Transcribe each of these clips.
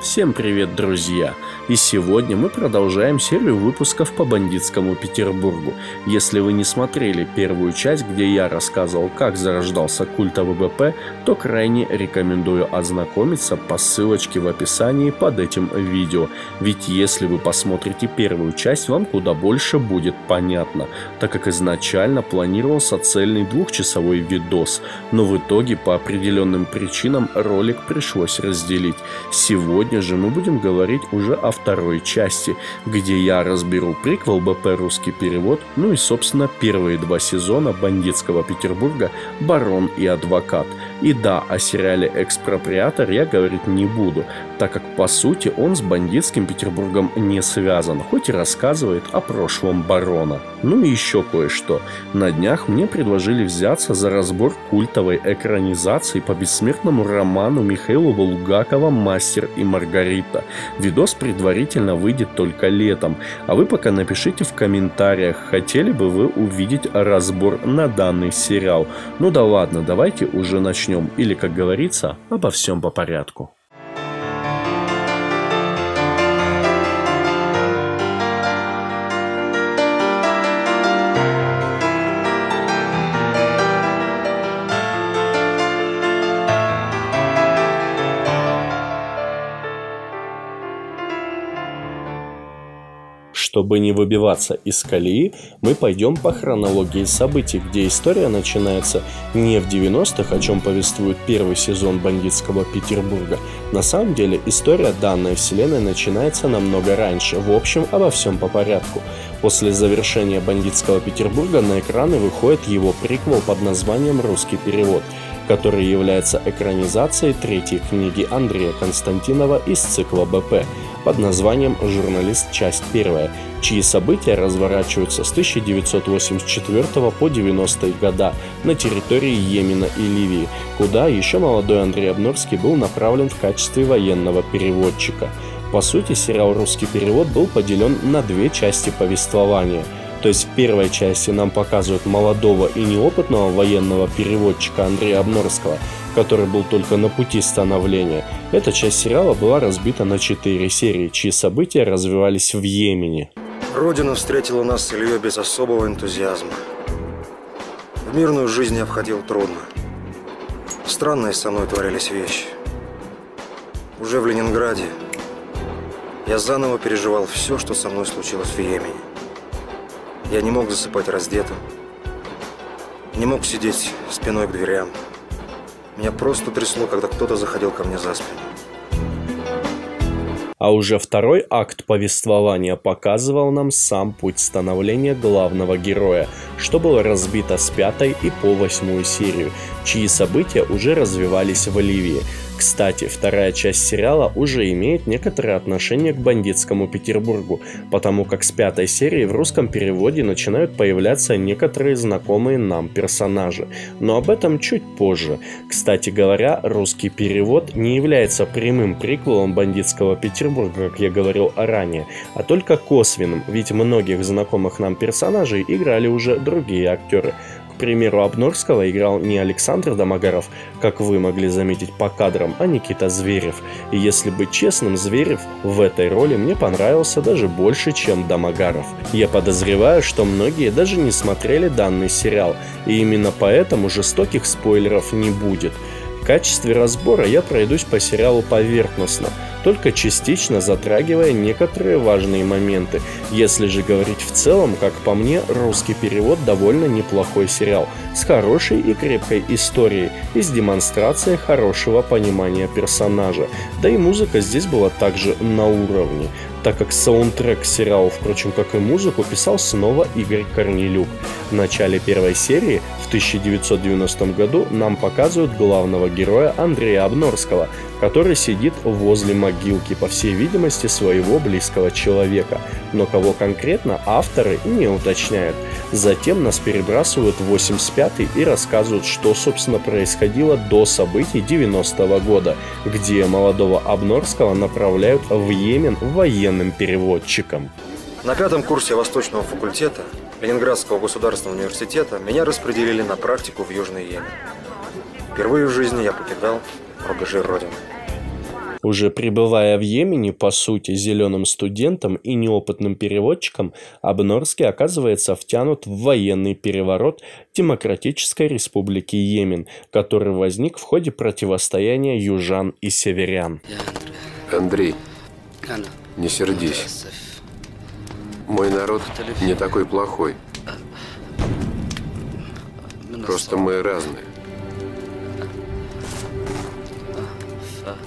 Всем привет, друзья! И сегодня мы продолжаем серию выпусков по Бандитскому Петербургу. Если вы не смотрели первую часть, где я рассказывал, как зарождался культ АВП, то крайне рекомендую ознакомиться по ссылочке в описании под этим видео. Ведь если вы посмотрите первую часть, вам куда больше будет понятно, так как изначально планировался цельный двухчасовой видос, но в итоге по определенным причинам ролик пришлось разделить. Сегодня же мы будем говорить уже о второй части, где я разберу приквел БП «Русский перевод», ну и, собственно, первые два сезона Бандитского Петербурга «Барон» и «Адвокат». И да, о сериале «Экспроприатор» я говорить не буду, так как, по сути, он с Бандитским Петербургом не связан, хоть и рассказывает о прошлом Барона. Ну и еще кое-что. На днях мне предложили взяться за разбор культовой экранизации по бессмертному роману Михаила Булгакова «Мастер и Маргарита». Видос предварительно выйдет только летом, а вы пока напишите в комментариях, хотели бы вы увидеть разбор на данный сериал. Ну да ладно, давайте уже начнем, или, как говорится, обо всем по порядку. Чтобы не выбиваться из колеи, мы пойдем по хронологии событий, где история начинается не в 90-х, о чем повествует первый сезон Бандитского Петербурга. На самом деле, история данной вселенной начинается намного раньше. В общем, обо всем по порядку. После завершения Бандитского Петербурга на экраны выходит его приквел под названием «Русский перевод», который является экранизацией третьей книги Андрея Константинова из цикла БП под названием «Журналист. Часть 1», чьи события разворачиваются с 1984 по 90-е года на территории Йемена и Ливии, куда еще молодой Андрей Обнорский был направлен в качестве военного переводчика. По сути, сериал «Русский перевод» был поделен на две части повествования. То есть в первой части нам показывают молодого и неопытного военного переводчика Андрея Обнорского, который был только на пути становления. Эта часть сериала была разбита на 4 серии, чьи события развивались в Йемене. Родина встретила нас с Ильей без особого энтузиазма. В мирную жизнь я входил трудно. Странные со мной творились вещи. Уже в Ленинграде я заново переживал все, что со мной случилось в Йемене. Я не мог засыпать раздетым, не мог сидеть спиной к дверям. Меня просто трясло, когда кто-то заходил ко мне за спину. А уже второй акт повествования показывал нам сам путь становления главного героя, что было разбито с 5 и по 8 серию, чьи события уже развивались в Ливии. Кстати, вторая часть сериала уже имеет некоторое отношение к Бандитскому Петербургу, потому как с 5 серии в русском переводе начинают появляться некоторые знакомые нам персонажи, но об этом чуть позже. Кстати говоря, русский перевод не является прямым приквелом Бандитского Петербурга, как я говорил ранее, а только косвенным, ведь многих знакомых нам персонажей играли уже другие актеры. К примеру, Обнорского играл не Александр Домогаров, как вы могли заметить по кадрам, а Никита Зверев. И если быть честным, Зверев в этой роли мне понравился даже больше, чем Домогаров. Я подозреваю, что многие даже не смотрели данный сериал, и именно поэтому жестоких спойлеров не будет. В качестве разбора я пройдусь по сериалу поверхностно, только частично затрагивая некоторые важные моменты. Если же говорить в целом, как по мне, русский перевод довольно неплохой сериал, с хорошей и крепкой историей и с демонстрацией хорошего понимания персонажа. Да и музыка здесь была также на уровне, так как саундтрек к сериалу, впрочем, как и музыку, писал снова Игорь Корнелюк. В начале первой серии в 1990 году нам показывают главного героя Андрея Обнорского, который сидит возле могилки, по всей видимости, своего близкого человека, но кого конкретно авторы не уточняют. Затем нас перебрасывают в 85-й и рассказывают, что, собственно, происходило до событий 90-го года, где молодого Обнорского направляют в Йемен военным переводчиком. На 5-м курсе Восточного факультета Ленинградского государственного университета меня распределили на практику в Южный Йемен. Впервые в жизни я покидал рубежи Родины. Уже пребывая в Йемене, по сути, зеленым студентом и неопытным переводчиком, Обнорский оказывается втянут в военный переворот Демократической Республики Йемен, который возник в ходе противостояния южан и северян. Андрей, не сердись. Мой народ не такой плохой. Просто мы разные.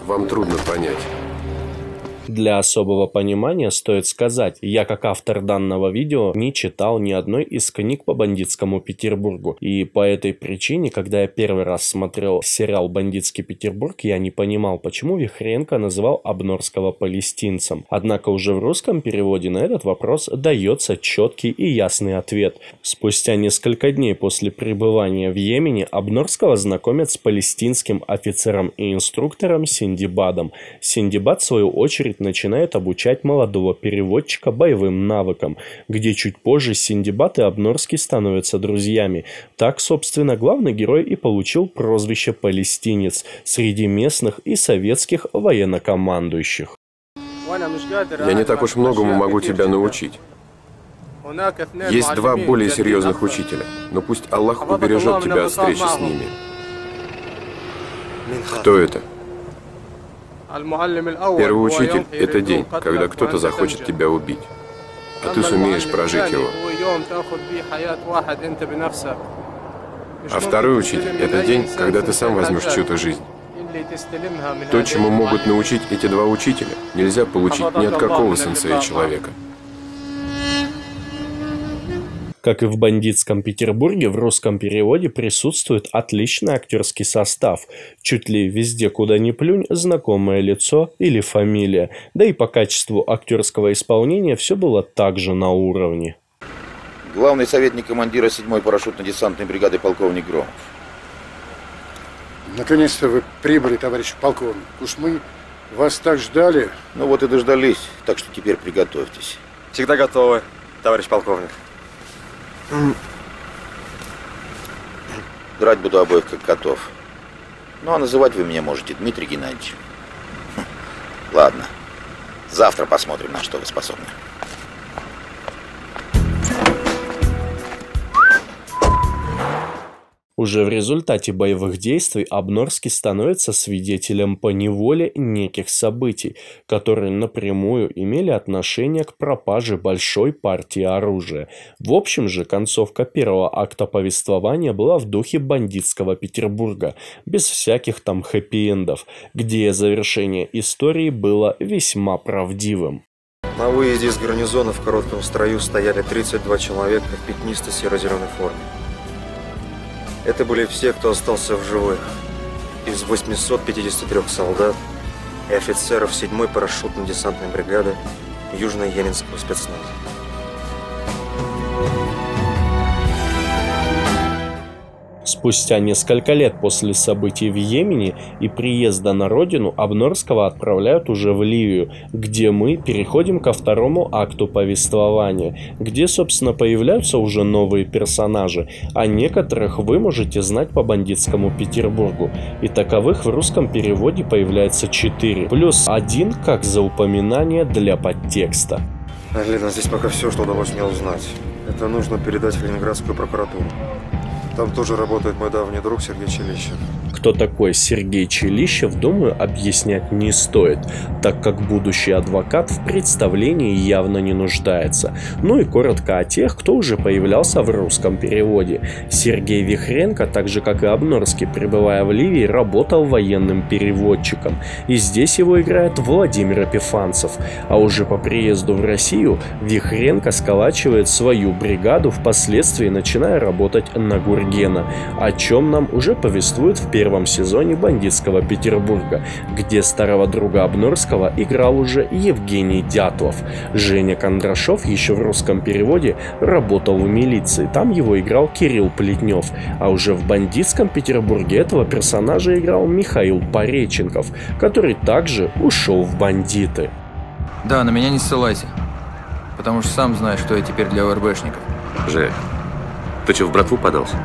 Вам трудно понять. Для особого понимания стоит сказать, я как автор данного видео не читал ни одной из книг по Бандитскому Петербургу. И по этой причине, когда я первый раз смотрел сериал «Бандитский Петербург», я не понимал, почему Вихренко называл Обнорского палестинцем. Однако уже в русском переводе на этот вопрос дается четкий и ясный ответ. Спустя несколько дней после пребывания в Йемене Обнорского знакомят с палестинским офицером и инструктором Синдибадом. Синдибад, в свою очередь, начинает обучать молодого переводчика боевым навыкам, где чуть позже Синдибад и Обнорский становятся друзьями. Так, собственно, главный герой и получил прозвище «Палестинец» среди местных и советских военнокомандующих. Я не так уж многому могу тебя научить. Есть два более серьезных учителя, но пусть Аллах убережет тебя от встречи с ними. Кто это? Первый учитель – это день, когда кто-то захочет тебя убить, а ты сумеешь прожить его. А второй учитель – это день, когда ты сам возьмешь чью-то жизнь. То, чему могут научить эти два учителя, нельзя получить ни от какого сенсея человека. Как и в «Бандитском Петербурге», в русском переводе присутствует отличный актерский состав. Чуть ли везде, куда ни плюнь, знакомое лицо или фамилия. Да и по качеству актерского исполнения все было также на уровне. Главный советник командира 7-й парашютно-десантной бригады полковник Громов. Наконец-то вы прибыли, товарищ полковник. Уж мы вас так ждали. Ну вот и дождались, так что теперь приготовьтесь. Всегда готовы, товарищ полковник. Драть буду обоих как котов. Ну а называть вы меня можете Дмитрий Геннадьевич. Ладно, завтра посмотрим, на что вы способны. Уже в результате боевых действий Обнорский становится свидетелем поневоле неких событий, которые напрямую имели отношение к пропаже большой партии оружия. В общем же, концовка первого акта повествования была в духе «Бандитского Петербурга», без всяких там хэппи-эндов, где завершение истории было весьма правдивым. На выезде из гарнизона в коротком строю стояли 32 человека в пятнисто-серо-зеленой форме. Это были все, кто остался в живых, из 853 солдат и офицеров 7-й парашютно-десантной бригады Южно-Йеменского спецназа. Спустя несколько лет после событий в Йемене и приезда на родину Обнорского отправляют уже в Ливию, где мы переходим ко второму акту повествования, где, собственно, появляются уже новые персонажи, а некоторых вы можете знать по «Бандитскому Петербургу». И таковых в русском переводе появляется 4, плюс 1 как за упоминание для подтекста. Лена, здесь пока все, что удалось мне узнать. Это нужно передать в Ленинградскую прокуратуру. Там тоже работает мой давний друг Сергей Челищев. Кто такой Сергей Челищев, думаю, объяснять не стоит, так как будущий адвокат в представлении явно не нуждается. Ну и коротко о тех, кто уже появлялся в русском переводе. Сергей Вихренко, так же как и Обнорский, пребывая в Ливии, работал военным переводчиком. И здесь его играет Владимир Эпифанцев. А уже по приезду в Россию Вихренко сколачивает свою бригаду, впоследствии начиная работать на Гургена. О чем нам уже повествует в первом сезоне «Бандитского Петербурга», где старого друга Обнорского играл уже Евгений Дятлов. Женя Кондрашов еще в русском переводе работал в милиции, там его играл Кирилл Плетнев, а уже в «Бандитском Петербурге» этого персонажа играл Михаил Пореченков, который также ушел в «Бандиты». Да, на меня не ссылайся, потому что сам знаешь, что я теперь для ОРБшников. Жек, ты что, в братву подался?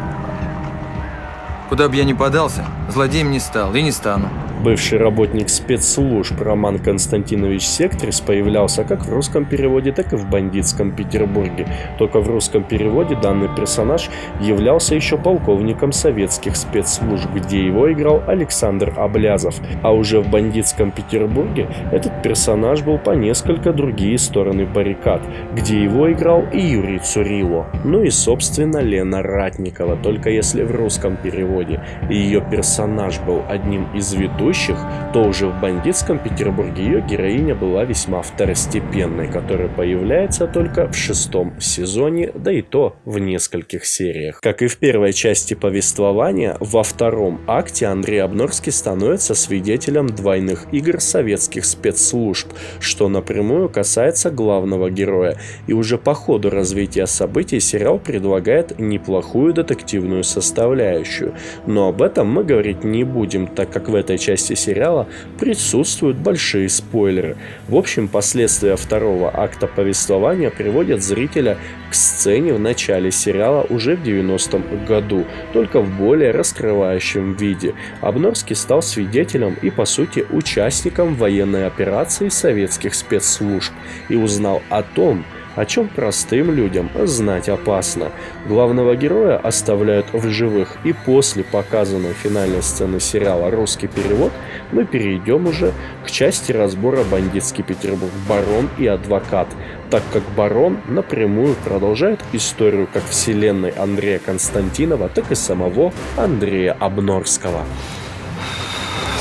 Куда бы я ни подался, злодеем не стал и не стану. Бывший работник спецслужб Роман Константинович Сектрис появлялся как в русском переводе, так и в бандитском Петербурге. Только в русском переводе данный персонаж являлся еще полковником советских спецслужб, где его играл Александр Облязов. А уже в бандитском Петербурге этот персонаж был по несколько другие стороны баррикад, где его играл и Юрий Цурило, ну и собственно Лена Ратникова, только если в русском переводе ее персонаж был одним из ведущих, то уже в бандитском Петербурге ее героиня была весьма второстепенной, которая появляется только в 6-м сезоне, да и то в нескольких сериях. Как и в первой части повествования, во 2-м акте Андрей Обнорский становится свидетелем двойных игр советских спецслужб, что напрямую касается главного героя, и уже по ходу развития событий сериал предлагает неплохую детективную составляющую, но об этом мы говорить не будем, так как в этой части сериала присутствуют большие спойлеры. В общем, последствия 2-го акта повествования приводят зрителя к сцене в начале сериала уже в 90-м году, только в более раскрывающем виде. Обнорский стал свидетелем и, по сути, участником военной операции советских спецслужб и узнал о том, о чем простым людям знать опасно. Главного героя оставляют в живых, и после показанной финальной сцены сериала «Русский перевод» мы перейдем уже к части разбора «Бандитский Петербург. Барон и адвокат», так как «Барон» напрямую продолжает историю как вселенной Андрея Константинова, так и самого Андрея Обнорского.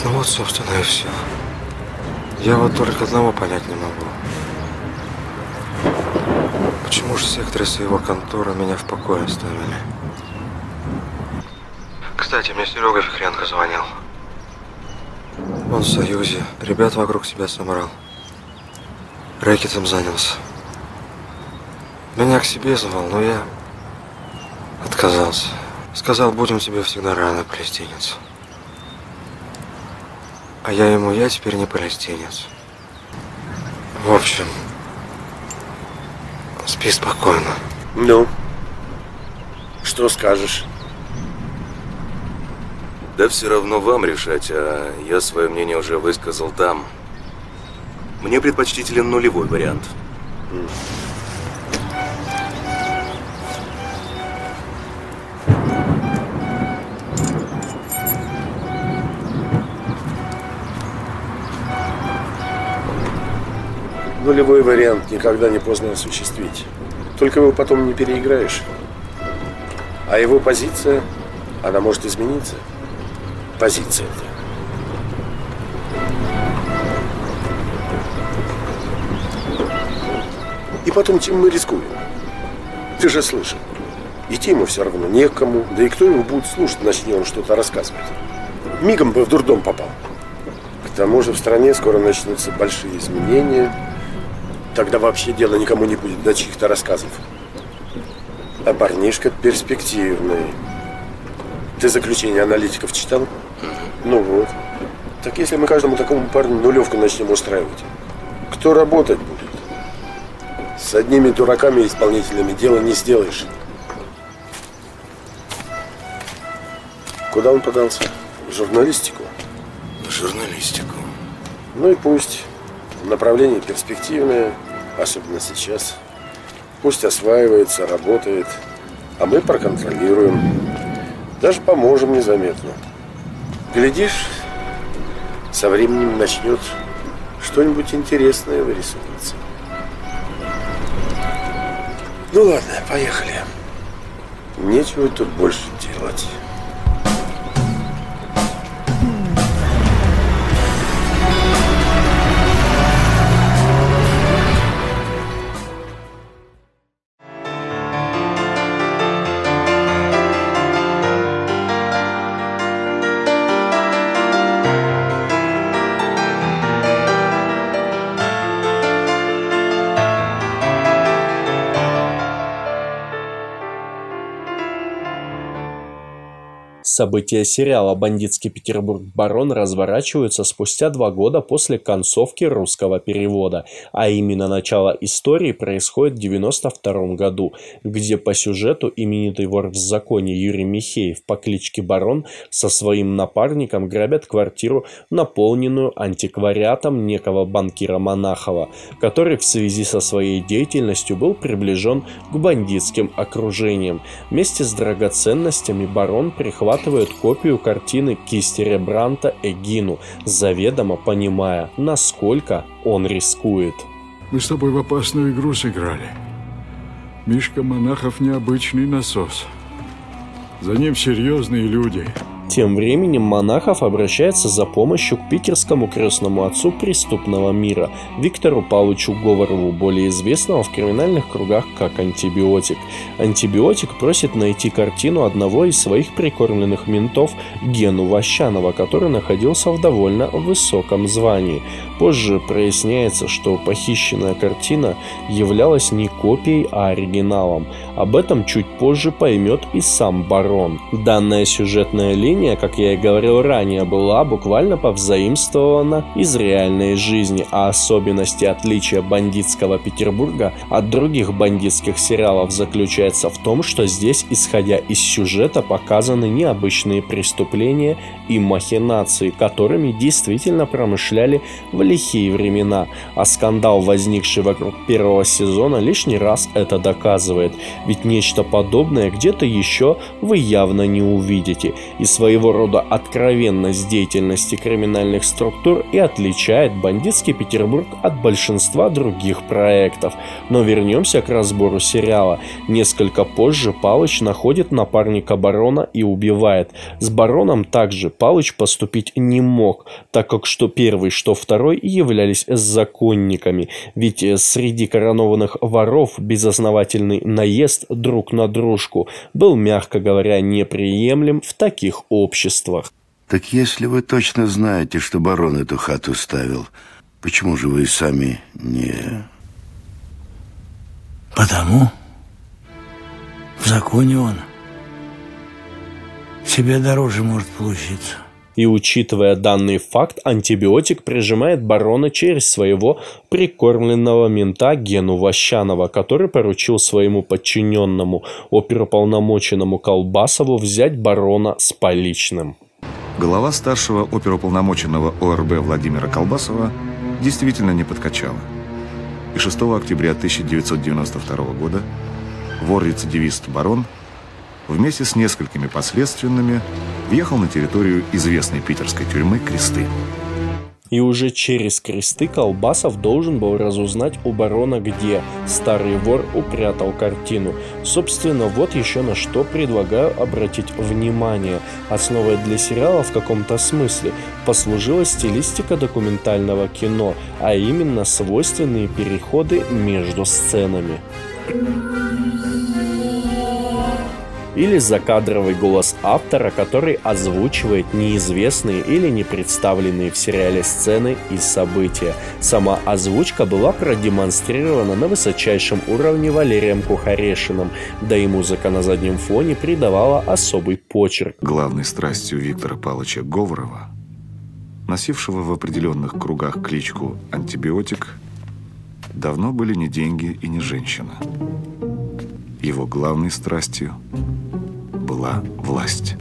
Ну вот, собственно, и все. Я вот только одного понять не могу. Почему же Сектрис и его контора меня в покое оставили? Кстати, мне Серега Вихренко звонил. Он в Союзе, ребят вокруг себя собрал. Рэкетом занялся. Меня к себе звал, но я отказался. Сказал, будем тебе всегда рано, палестинец. А я ему, я теперь не палестинец. В общем... Спи спокойно. Ну, что скажешь? Да все равно вам решать, а я свое мнение уже высказал там. Мне предпочтителен нулевой вариант. Нулевой вариант никогда не поздно осуществить. Только его потом не переиграешь. А его позиция, она может измениться. Позиция-то. И потом, чем мы рискуем? Ты же слышал. Идти ему все равно некому. Да и кто его будет слушать, начни он что-то рассказывать. Мигом бы в дурдом попал. К тому же в стране скоро начнутся большие изменения. Тогда вообще дело никому не будет до чьих-то рассказов. А парнишка перспективный. Ты заключение аналитиков читал? Ну вот. Так если мы каждому такому парню нулевку начнем устраивать, кто работать будет? С одними дураками и исполнителями дело не сделаешь. Куда он подался? В журналистику? В журналистику. Ну и пусть. Направление перспективное, особенно сейчас. Пусть осваивается, работает, а мы проконтролируем. Даже поможем незаметно. Глядишь, со временем начнет что-нибудь интересное вырисовываться. Ну ладно, поехали. Нечего тут больше делать. События сериала «Бандитский Петербург. Барон» разворачиваются спустя 2 года после концовки русского перевода, а именно начало истории происходит в 1992 году, где по сюжету именитый вор в законе Юрий Михеев по кличке Барон со своим напарником грабят квартиру, наполненную антиквариатом некого банкира Монахова, который в связи со своей деятельностью был приближен к бандитским окружениям. Вместе с драгоценностями Барон прихватывает копию картины кисти Рембрандта «Эгину», заведомо понимая, насколько он рискует. Мы с тобой в опасную игру сыграли. Мишка Монахов необычный насос. За ним серьезные люди. Тем временем Монахов обращается за помощью к питерскому крестному отцу преступного мира Виктору Павловичу Говорову, более известного в криминальных кругах как Антибиотик. Антибиотик просит найти картину одного из своих прикормленных ментов Гену Вощанова, который находился в довольно высоком звании. Позже проясняется, что похищенная картина являлась не копией, а оригиналом. Об этом чуть позже поймет и сам Барон. Данная сюжетная линия, как я и говорил ранее, была буквально повзаимствована из реальной жизни, а особенности отличия «Бандитского Петербурга» от других бандитских сериалов заключается в том, что здесь, исходя из сюжета, показаны необычные преступления и махинации, которыми действительно промышляли в лихие времена, а скандал, возникший вокруг 1-го сезона, лишний раз это доказывает, ведь нечто подобное где-то еще вы явно не увидите, и своего рода откровенность деятельности криминальных структур и отличает «Бандитский Петербург» от большинства других проектов. Но вернемся к разбору сериала. Несколько позже Палыч находит напарника Барона и убивает. С Бароном также Палыч поступить не мог, так как что первый, что второй являлись законниками. Ведь среди коронованных воров безосновательный наезд друг на дружку был, мягко говоря, неприемлем в таких обществах. Так если вы точно знаете, что Барон эту хату ставил, почему же вы сами не... Потому в законе он себе дороже может получиться. И учитывая данный факт, Антибиотик прижимает Барона через своего прикормленного мента Гену Вощанова, который поручил своему подчиненному, оперуполномоченному Колбасову, взять Барона с поличным. Голова старшего оперуполномоченного ОРБ Владимира Колбасова действительно не подкачала. И 6 октября 1992 года вор-рецидивист Барон вместе с несколькими последственными въехал на территорию известной питерской тюрьмы Кресты. И уже через Кресты Колбасов должен был разузнать у Барона, где старый вор упрятал картину. Собственно, вот еще на что предлагаю обратить внимание. Основой для сериала в каком-то смысле послужила стилистика документального кино, а именно свойственные переходы между сценами. Или закадровый голос автора, который озвучивает неизвестные или не представленные в сериале сцены и события. Сама озвучка была продемонстрирована на высочайшем уровне Валерием Кухарешиным, да и музыка на заднем фоне придавала особый почерк. Главной страстью Виктора Павловича Говорова, носившего в определенных кругах кличку «Антибиотик», давно были не деньги и не женщина. Его главной страстью была власть.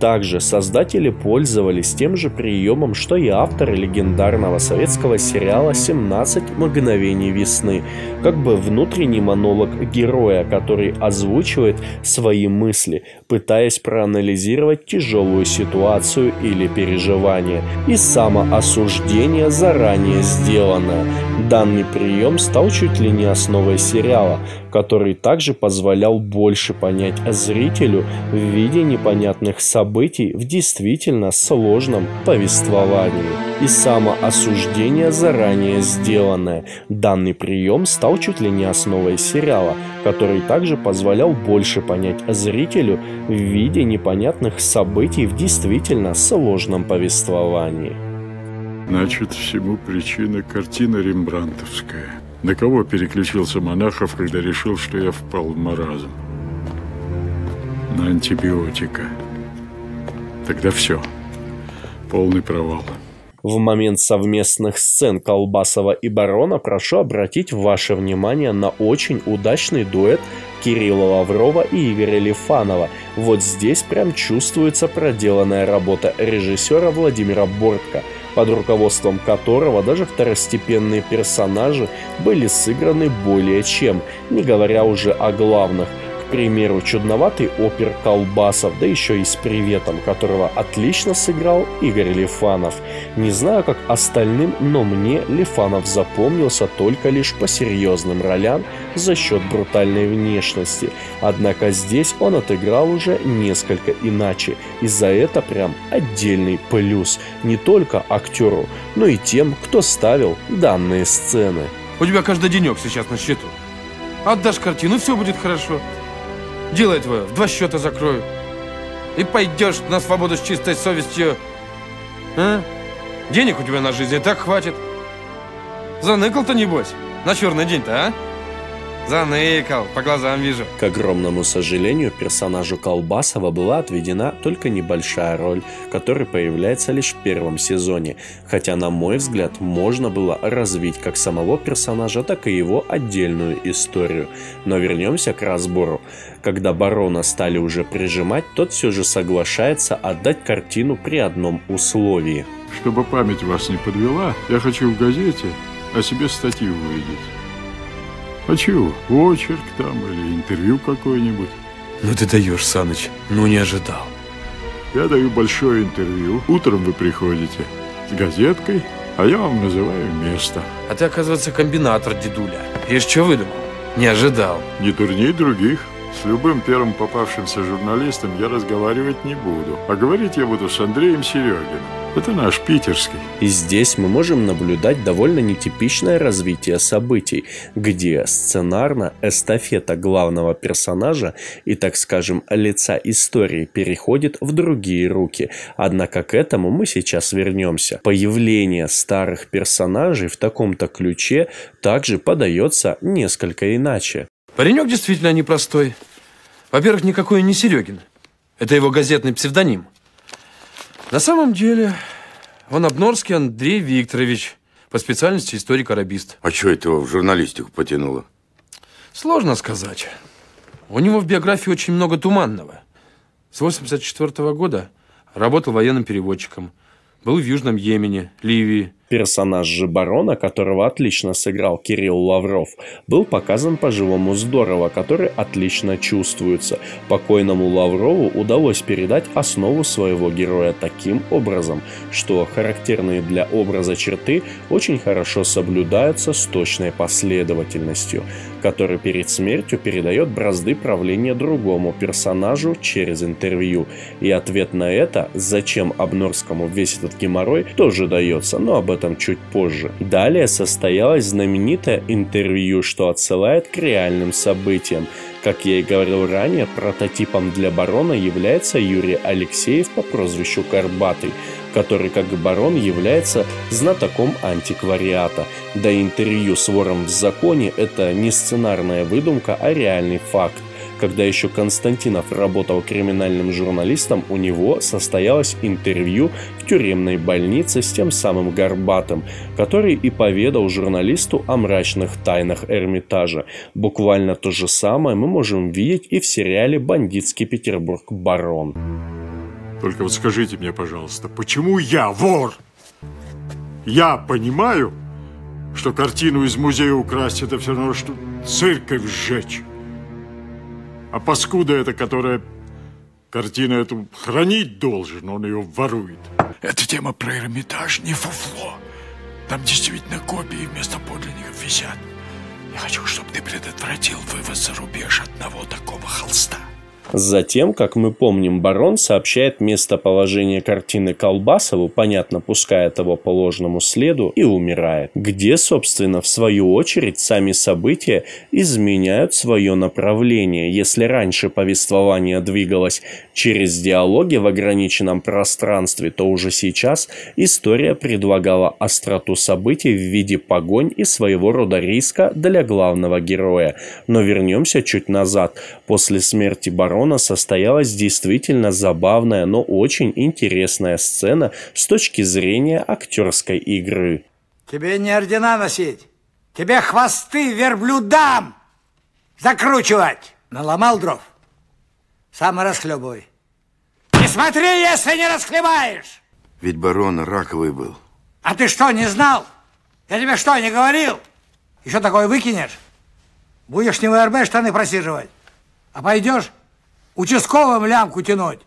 Также создатели пользовались тем же приемом, что и авторы легендарного советского сериала «17 мгновений весны». Как бы внутренний монолог героя, который озвучивает свои мысли, пытаясь проанализировать тяжелую ситуацию или переживание. И самоосуждение заранее сделанное. Данный прием стал чуть ли не основой сериала, который также позволял больше понять зрителю в виде непонятных событий в действительно сложном повествовании. И самоосуждение заранее сделанное. Данный прием стал чуть ли не основой сериала, который также позволял больше понять зрителю в виде непонятных событий в действительно сложном повествовании. Значит, всему причина картина рембрандтовская. На кого переключился Монахов, когда решил, что я впал в маразм? На Антибиотика. Тогда все. Полный провал. В момент совместных сцен Колбасова и Барона прошу обратить ваше внимание на очень удачный дуэт Кирилла Лаврова и Игоря Лифанова. Вот здесь прям чувствуется проделанная работа режиссера Владимира Бортко, под руководством которого даже второстепенные персонажи были сыграны более чем, не говоря уже о главных. К примеру, чудноватый опер Колбасов, да еще и с приветом, которого отлично сыграл Игорь Лифанов. Не знаю, как остальным, но мне Лифанов запомнился только лишь по серьезным ролям за счет брутальной внешности. Однако здесь он отыграл уже несколько иначе, и за это прям отдельный плюс не только актеру, но и тем, кто ставил данные сцены. У тебя каждый денек сейчас на счету. Отдашь картину, все будет хорошо. Дело твое, в два счета закрою. И пойдешь на свободу с чистой совестью. А? Денег у тебя на жизнь и так хватит. Заныкал-то, небось, на черный день-то, а? Заныкал, по глазам вижу. К огромному сожалению, персонажу Колбасова была отведена только небольшая роль, которая появляется лишь в первом сезоне, хотя, на мой взгляд, можно было развить как самого персонажа, так и его отдельную историю. Но вернемся к разбору. Когда Барона стали уже прижимать, тот все же соглашается отдать картину при одном условии. Чтобы память вас не подвела, я хочу в газете о себе статью увидеть. А чего? Очерк там или интервью какое-нибудь? Ну ты даешь, Саныч, ну не ожидал. Я даю большое интервью. Утром вы приходите с газеткой, а я вам называю место. А ты, оказывается, комбинатор, дедуля. Ишь, что выдумал? Не ожидал. Не турней других. С любым первым попавшимся журналистом я разговаривать не буду. А говорить я буду с Андреем Серегиным. Это наш питерский. И здесь мы можем наблюдать довольно нетипичное развитие событий, где сценарно эстафета главного персонажа и, так скажем, лица истории переходит в другие руки. Однако к этому мы сейчас вернемся. Появление старых персонажей в таком-то ключе также подается несколько иначе. Паренек действительно непростой. Во-первых, никакой не Серегин. Это его газетный псевдоним. На самом деле, он Обнорский Андрей Викторович, по специальности историк-арабист. А чё это его в журналистику потянуло? Сложно сказать. У него в биографии очень много туманного. С 1984 года работал военным переводчиком. Был в Южном Йемене, Ливии. Персонаж же Барона, которого отлично сыграл Кирилл Лавров, был показан по-живому здорово, который отлично чувствуется. Покойному Лаврову удалось передать основу своего героя таким образом, что характерные для образа черты очень хорошо соблюдаются с точной последовательностью, который перед смертью передает бразды правления другому персонажу через интервью. И ответ на это, зачем Обнорскому весь этот геморрой, тоже дается, но об этом чуть позже. Далее состоялось знаменитое интервью, что отсылает к реальным событиям. Как я и говорил ранее, прототипом для Барона является Юрий Алексеев по прозвищу Карбатый, который, как и Барон, является знатоком антиквариата. Да и интервью с вором в законе – это не сценарная выдумка, а реальный факт. Когда еще Константинов работал криминальным журналистом, у него состоялось интервью в тюремной больнице с тем самым Горбатым, который и поведал журналисту о мрачных тайнах Эрмитажа. Буквально то же самое мы можем видеть и в сериале «Бандитский Петербург. Барон». Только вот скажите мне, пожалуйста, почему я вор? Я понимаю, что картину из музея украсть – это все равно, что церковь сжечь. А паскуда эта, которая картину эту хранить должен, он ее ворует. Эта тема про Эрмитаж не фуфло. Там действительно копии вместо подлинников висят. Я хочу, чтобы ты предотвратил вывоз за рубеж одного такого холста. Затем, как мы помним, Барон сообщает местоположение картины Колбасову, понятно, пускает его по ложному следу, и умирает. Где, собственно, в свою очередь, сами события изменяют свое направление. Если раньше повествование двигалось через диалоги в ограниченном пространстве, то уже сейчас история предлагала остроту событий в виде погонь и своего рода риска для главного героя. Но вернемся чуть назад. После смерти Барона барона состоялась действительно забавная, но очень интересная сцена с точки зрения актерской игры. Тебе не ордена носить, тебе хвосты верблюдам закручивать. Наломал дров, сам расхлебывай. Не смотри, если не расхлебаешь. Ведь барон раковый был. А ты что, не знал? Я тебе что, не говорил? Еще такое выкинешь? Будешь не в РБ штаны просиживать, а пойдешь участковым лямку тянуть.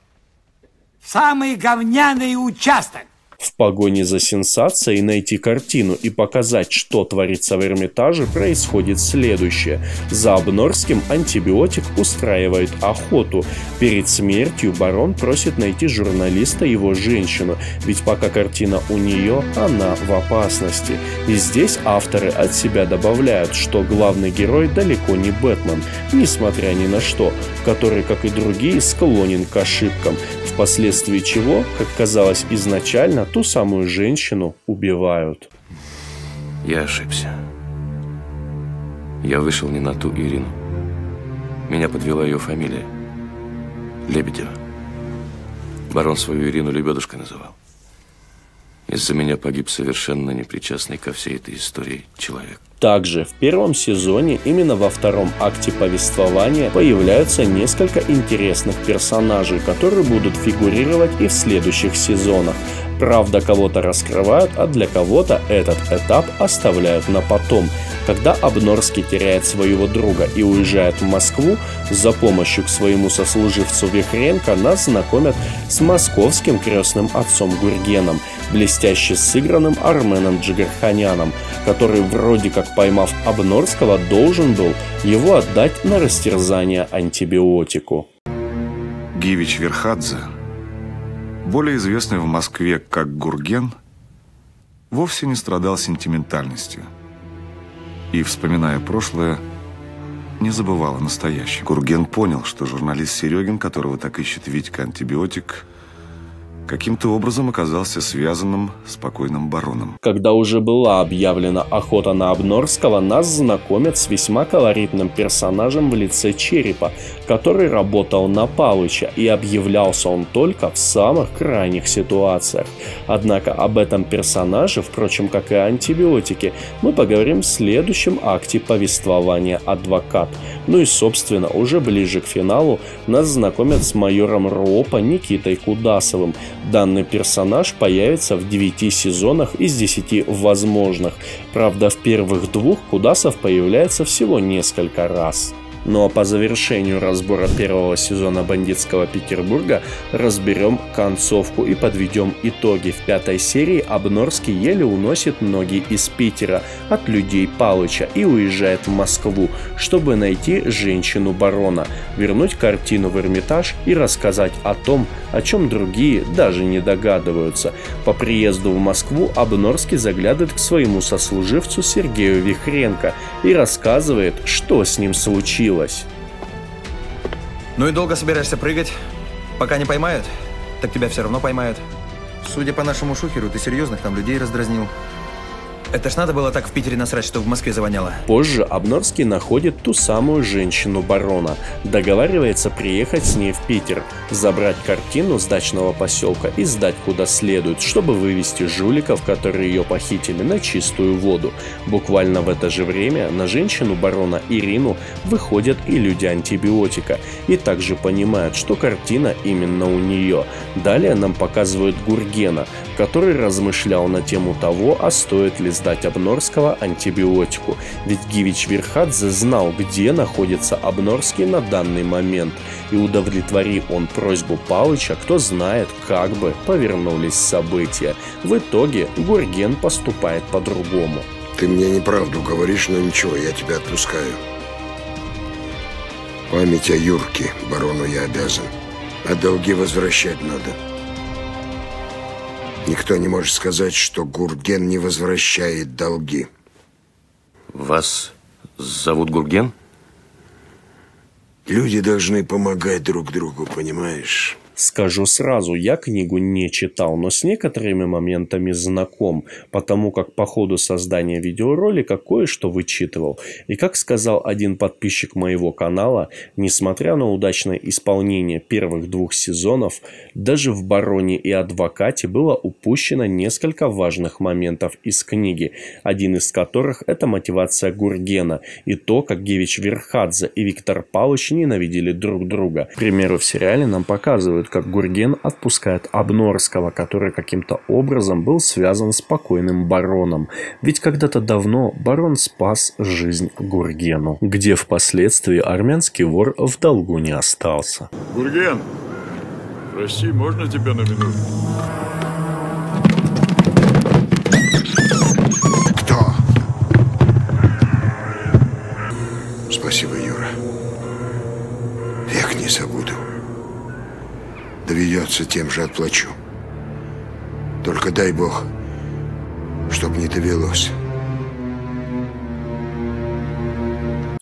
Самый говняный участок. В погоне за сенсацией найти картину и показать, что творится в Эрмитаже, происходит следующее. За Обнорским антибиотик устраивает охоту. Перед смертью барон просит найти журналиста его женщину, ведь пока картина у нее, она в опасности. И здесь авторы от себя добавляют, что главный герой далеко не Бэтмен, несмотря ни на что, который, как и другие, склонен к ошибкам, впоследствии чего, как казалось изначально, ту самую женщину убивают. Я ошибся. Я вышел не на ту Ирину. Меня подвела ее фамилия. Лебедева. Барон свою Ирину лебедушкой называл. Из-за меня погиб совершенно непричастный ко всей этой истории человек. Также в первом сезоне, именно во втором акте повествования, появляются несколько интересных персонажей, которые будут фигурировать и в следующих сезонах. Правда, кого-то раскрывают, а для кого-то этот этап оставляют на потом. Когда Обнорский теряет своего друга и уезжает в Москву, за помощью к своему сослуживцу Вихренко нас знакомят с московским крестным отцом Гургеном, блестяще сыгранным Арменом Джигарханяном, который вроде как, поймав Обнорского, должен был его отдать на растерзание антибиотику. Гивич Верхадзе, более известный в Москве как Гурген, вовсе не страдал сентиментальностью и, вспоминая прошлое, не забывал о настоящем. Гурген понял, что журналист Серегин, которого так ищет Витька антибиотик, каким-то образом оказался связанным с покойным бароном. Когда уже была объявлена охота на Обнорского, нас знакомят с весьма колоритным персонажем в лице Черепа, который работал на Палыча, и объявлялся он только в самых крайних ситуациях. Однако об этом персонаже, впрочем, как и антибиотике, мы поговорим в следующем акте повествования «Адвокат». Ну и, собственно, уже ближе к финалу нас знакомят с майором РОПа Никитой Кудасовым. Данный персонаж появится в 9 сезонах из 10 возможных. Правда, в первых двух Кудасов появляется всего несколько раз. Ну а по завершению разбора первого сезона «Бандитского Петербурга» разберем концовку и подведем итоги. В 5-й серии Обнорский еле уносит ноги из Питера от людей Палыча и уезжает в Москву, чтобы найти женщину-барона, вернуть картину в Эрмитаж и рассказать о том, о чем другие даже не догадываются. По приезду в Москву Обнорский заглядывает к своему сослуживцу Сергею Вихренко и рассказывает, что с ним случилось. Ну и долго собираешься прыгать? Пока не поймают, так тебя все равно поймают. Судя по нашему шухеру, ты серьезных там людей раздразнил. Это ж надо было так в Питере насрать, что в Москве завоняло. Позже Обнорский находит ту самую женщину-барона. Договаривается приехать с ней в Питер, забрать картину с дачного поселка и сдать куда следует, чтобы вывести жуликов, которые ее похитили, на чистую воду. Буквально в это же время на женщину-барона Ирину выходят и люди антибиотика, и также понимают, что картина именно у нее. Далее нам показывают Гургена, который размышлял на тему того, а стоит ли сдать Обнорского антибиотику, ведь Гивич Верхадзе знал, где находится Обнорский на данный момент, и удовлетвори он просьбу Палыча, кто знает, как бы повернулись события. В итоге Гурген поступает по-другому. Ты мне неправду говоришь, но ничего, я тебя отпускаю. Память о Юрке барону я обязан, а долги возвращать надо. Никто не может сказать, что Гурген не возвращает долги. Вас зовут Гурген? Люди должны помогать друг другу, понимаешь? Скажу сразу, я книгу не читал, но с некоторыми моментами знаком, потому как по ходу создания видеоролика кое-что вычитывал. И как сказал один подписчик моего канала, несмотря на удачное исполнение первых двух сезонов, даже в «Бароне» и «Адвокате» было упущено несколько важных моментов из книги, один из которых – это мотивация Гургена и то, как Гивич Верхадзе и Виктор Палыч ненавидели друг друга. К примеру, в сериале нам показывают, как Гурген отпускает Обнорского, который каким-то образом был связан с покойным бароном. Ведь когда-то давно барон спас жизнь Гургену, где впоследствии армянский вор в долгу не остался. Гурген, прости, можно тебя на минуту? Кто? Спасибо, Юра. Век не забуду. Доведется, тем же отплачу. Только дай Бог, чтоб не довелось.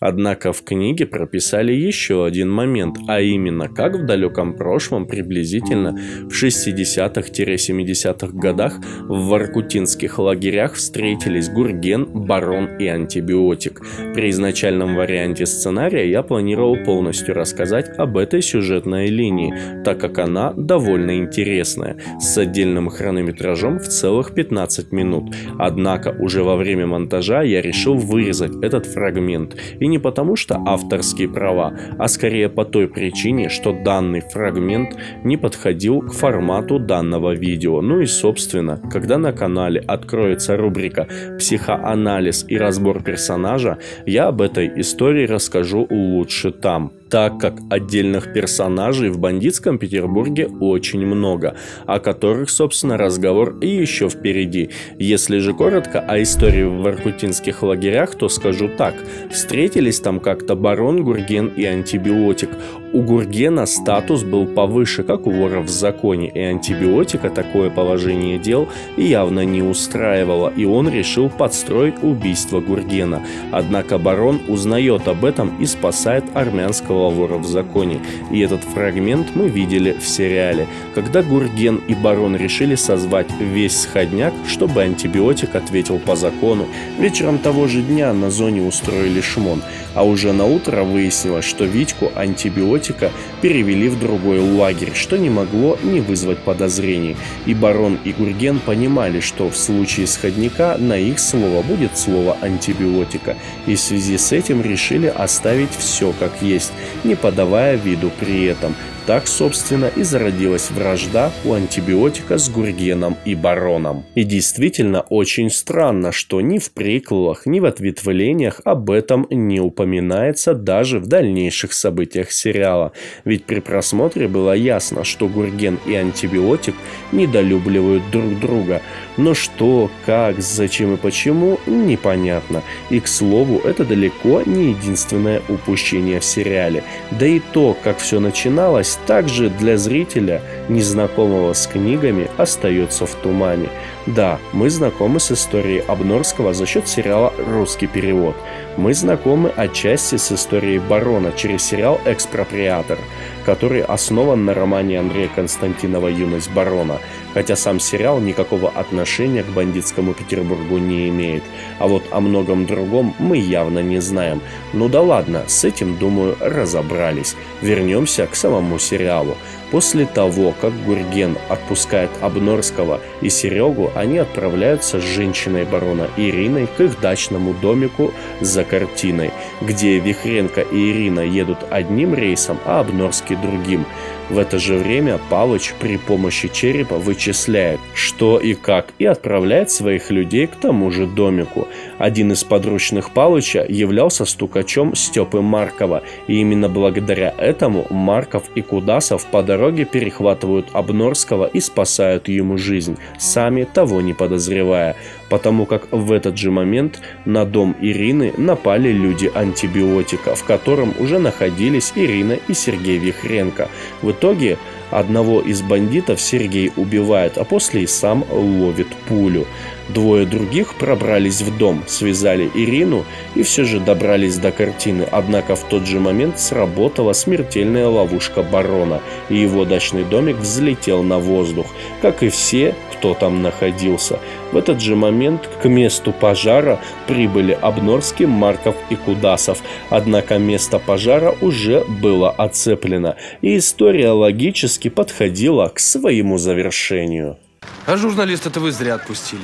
Однако в книге прописали еще один момент, а именно, как в далеком прошлом, приблизительно в 60-70-х годах, в воркутинских лагерях встретились Гурген, Барон и Антибиотик. При изначальном варианте сценария я планировал полностью рассказать об этой сюжетной линии, так как она довольно интересная, с отдельным хронометражом в целых 15 минут. Однако уже во время монтажа я решил вырезать этот фрагмент. И не потому, что авторские права, а скорее по той причине, что данный фрагмент не подходил к формату данного видео. Ну и собственно, когда на канале откроется рубрика «Психоанализ и разбор персонажа», я об этой истории расскажу лучше там, так как отдельных персонажей в «Бандитском Петербурге» очень много, о которых, собственно, разговор и еще впереди. Если же коротко о истории в воркутинских лагерях, то скажу так. Встретились там как-то Барон, Гурген и Антибиотик. У Гургена статус был повыше, как у воров в законе, и Антибиотика такое положение дел явно не устраивало, и он решил подстроить убийство Гургена. Однако Барон узнает об этом и спасает армянского вора в законе, и этот фрагмент мы видели в сериале. Когда Гурген и Барон решили созвать весь сходняк, чтобы Антибиотик ответил по закону, вечером того же дня на зоне устроили шмон, а уже на утро выяснилось, что Витьку Антибиотика перевели в другой лагерь, что не могло не вызвать подозрений, и Барон и Гурген понимали, что в случае сходняка на их слово будет слово Антибиотика, и в связи с этим решили оставить все как есть, не подавая виду при этом. Так, собственно, и зародилась вражда у Антибиотика с Гургеном и Бароном. И действительно очень странно, что ни в приквелах, ни в ответвлениях об этом не упоминается даже в дальнейших событиях сериала. Ведь при просмотре было ясно, что Гурген и Антибиотик недолюбливают друг друга. Но что, как, зачем и почему – непонятно. И, к слову, это далеко не единственное упущение в сериале. Да и то, как все начиналось, также для зрителя, незнакомого с книгами, остается в тумане. Да, мы знакомы с историей Обнорского за счет сериала «Русский перевод». Мы знакомы отчасти с историей Барона через сериал «Экспроприатор», который основан на романе Андрея Константинова «Юность барона», хотя сам сериал никакого отношения к «Бандитскому Петербургу» не имеет. А вот о многом другом мы явно не знаем. Ну да ладно, с этим, думаю, разобрались. Вернемся к самому сериалу. После того, как Гурген отпускает Обнорского и Серегу, они отправляются с женщиной барона Ириной к их дачному домику за картиной, где Вихренко и Ирина едут одним рейсом, а Обнорский другим. В это же время Палыч при помощи черепа вычисляет, что и как, и отправляет своих людей к тому же домику. Один из подручных Палыча являлся стукачом Степы Маркова, и именно благодаря этому Марков и Кудасов по дороге перехватывают Обнорского и спасают ему жизнь, сами того не подозревая, потому как в этот же момент на дом Ирины напали люди Антибиотика, в котором уже находились Ирина и Сергей Вихренко. В итоге одного из бандитов Сергей убивает, а после и сам ловит пулю. Двое других пробрались в дом, связали Ирину и все же добрались до картины, однако в тот же момент сработала смертельная ловушка барона, и его дачный домик взлетел на воздух, как и все, кто там находился. В этот же момент к месту пожара прибыли Обнорский, Марков и Кудасов, однако место пожара уже было оцеплено, и история логически подходила к своему завершению. А журналиста-то вы зря отпустили.